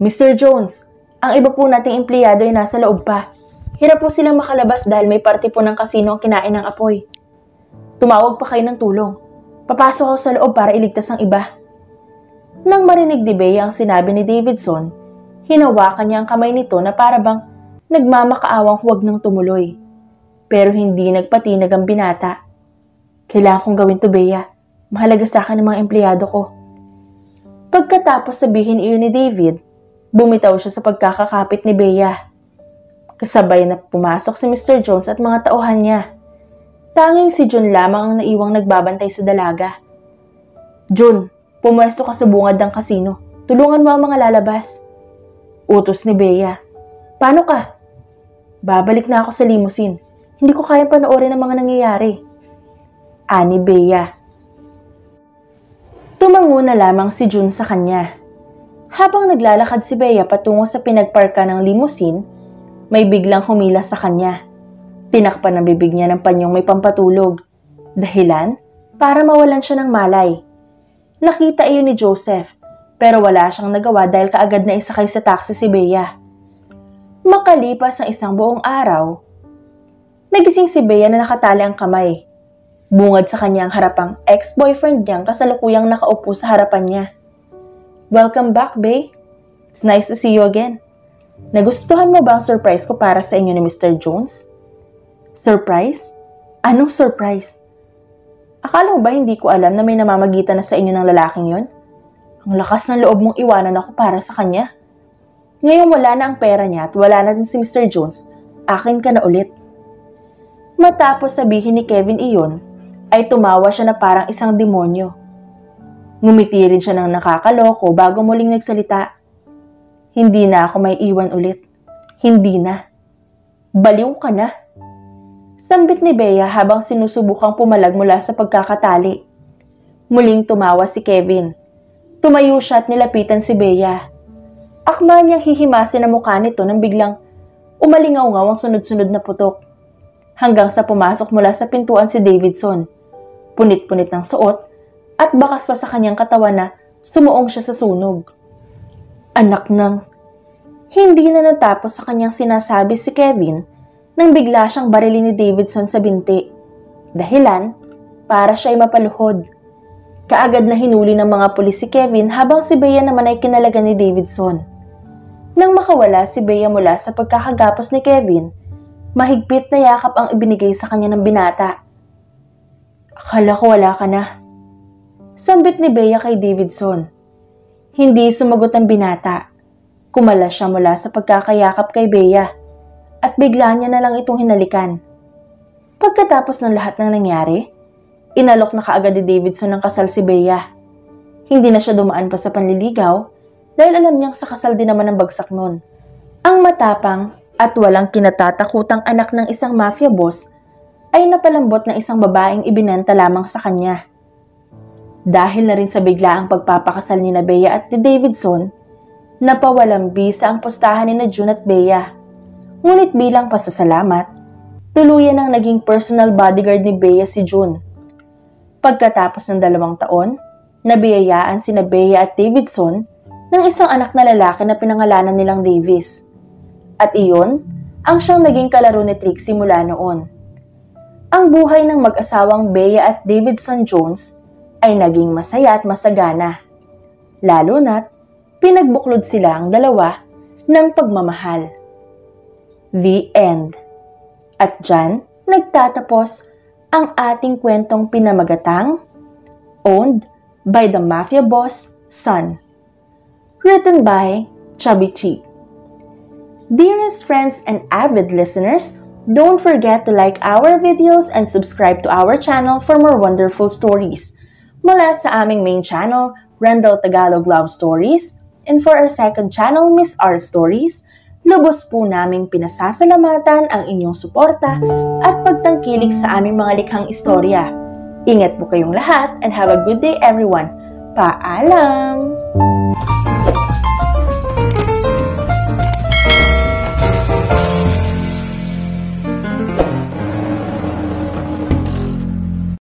"Mister Jones, ang iba po nating empleyado ay nasa loob pa. Hirap po silang makalabas dahil may parte po ng kasino ang kinain ng apoy. Tumawag pa kayo ng tulong. Papasok ako sa loob para iligtas ang iba." Nang marinig ni Bea ang sinabi ni Davidson, hinawakan niya ang kamay nito na parabang nagmamakaawang huwag nang tumuloy. Pero hindi nagpatinag ang binata. "Kailangan kong gawin to, Bea. Mahalaga sa akin ng mga empleyado ko." Pagkatapos sabihin iyon ni David, bumitaw siya sa pagkakakapit ni Bea. Kasabay na pumasok si Mister Jones at mga tauhan niya. Tanging si June lamang ang naiwang nagbabantay sa dalaga. "June, pumuesto ka sa bungad ng kasino. Tulungan mo ang mga lalabas." Utos ni Bea. "Paano ka?" "Babalik na ako sa limousine. Hindi ko kayang panoorin ang mga nangyayari." Ani Bea. Tumango na lamang si June sa kanya. Habang naglalakad si Bea patungo sa pinagparka ng limousine, may biglang humila sa kanya. Tinakpan ang bibig niya ng panyong may pampatulog. Dahilan? Para mawalan siya ng malay. Nakita iyon ni Joseph, pero wala siyang nagawa dahil kaagad na isakay sa taxi si Bea. Makalipas ang isang buong araw, nagising si Bea na nakatali ang kamay. Bungad sa kanyang harapang ex-boyfriend niyang kasalukuyang nakaupo sa harapan niya. "Welcome back, Bea. It's nice to see you again. Nagustuhan mo ba ang surprise ko para sa inyo ni Mister Jones?" "Surprise? Anong surprise? Akala mo ba hindi ko alam na may namamagitan na sa inyo ng lalaking yon? Ang lakas ng loob mong iwanan ako para sa kanya. Ngayon wala na ang pera niya at wala na din si Mister Jones, akin ka na ulit." Matapos sabihin ni Kevin iyon, ay tumawa siya na parang isang demonyo. Ngumiti rin siya ng nakakaloko bago muling nagsalita. Hindi na ako may iwan ulit. Hindi na. Baliw ka na. Sambit ni Bea habang sinusubukang pumalag mula sa pagkakatali. Muling tumawa si Kevin. Tumayo siya at nilapitan si Bea. Akma niyang hihimasin ang mukha nito nang biglang umalingaw-ngaw ang sunod-sunod na putok. Hanggang sa pumasok mula sa pintuan si Davidson. Punit-punit ng suot at bakas pa sa kanyang katawan na sumuong siya sa sunog. Anak ng... Hindi na natapos sa kanyang sinasabi si Kevin nang bigla siyang barili ni Davidson sa binti. Dahilan, para siya ay mapaluhod. Kaagad na hinuli ng mga pulis si Kevin habang si Bea naman ay kinalaga ni Davidson. Nang makawala si Bea mula sa pagkakagapos ni Kevin, mahigpit na yakap ang ibinigay sa kanya ng binata. Akala ko wala ka na. Sambit ni Bea kay Davidson. Hindi sumagot ang binata. Kumalas siya mula sa pagkakayakap kay Bea. At bigla niya na lang itong hinalikan. Pagkatapos ng lahat ng nangyari, inalok na kaagad ni Davidson ng kasal si Bea. Hindi na siya dumaan pa sa panliligaw dahil alam niyang sa kasal din naman ang bagsak nun. Ang matapang at walang kinatatakutang anak ng isang mafia boss ay napalambot na isang babaeng ibinenta lamang sa kanya. Dahil na rin sa biglaang pagpapakasal ni na Bea at ni Davidson, napawalang bisa ang postahan ni na June at Bea. Ngunit bilang pasasalamat, tuluyan ang naging personal bodyguard ni Bea si June. Pagkatapos ng dalawang taon, nabiyayaan si na Bea at Davidson ng isang anak na lalaki na pinangalanan nilang Davis. At iyon, ang siyang naging kalaro ni Trixie mula noon. Ang buhay ng mag-asawang Bea at Davidson Jones ay naging masaya at masagana. Lalo na't pinagbuklod sila ang dalawa ng pagmamahal. The end. At dyan, nagtatapos ang ating kwentong pinamagatang Owned by the Mafia Boss Son. Written by Chubby Chixx. Dearest friends and avid listeners, don't forget to like our videos and subscribe to our channel for more wonderful stories. Mula sa aming main channel, Rendel Tagalog Love Stories, and for our second channel, Miss R Stories, lubos po naming pinasasalamatan ang inyong suporta at pagtangkilik sa aming mga likhang istorya. Ingat po kayong lahat and have a good day everyone. Paalam!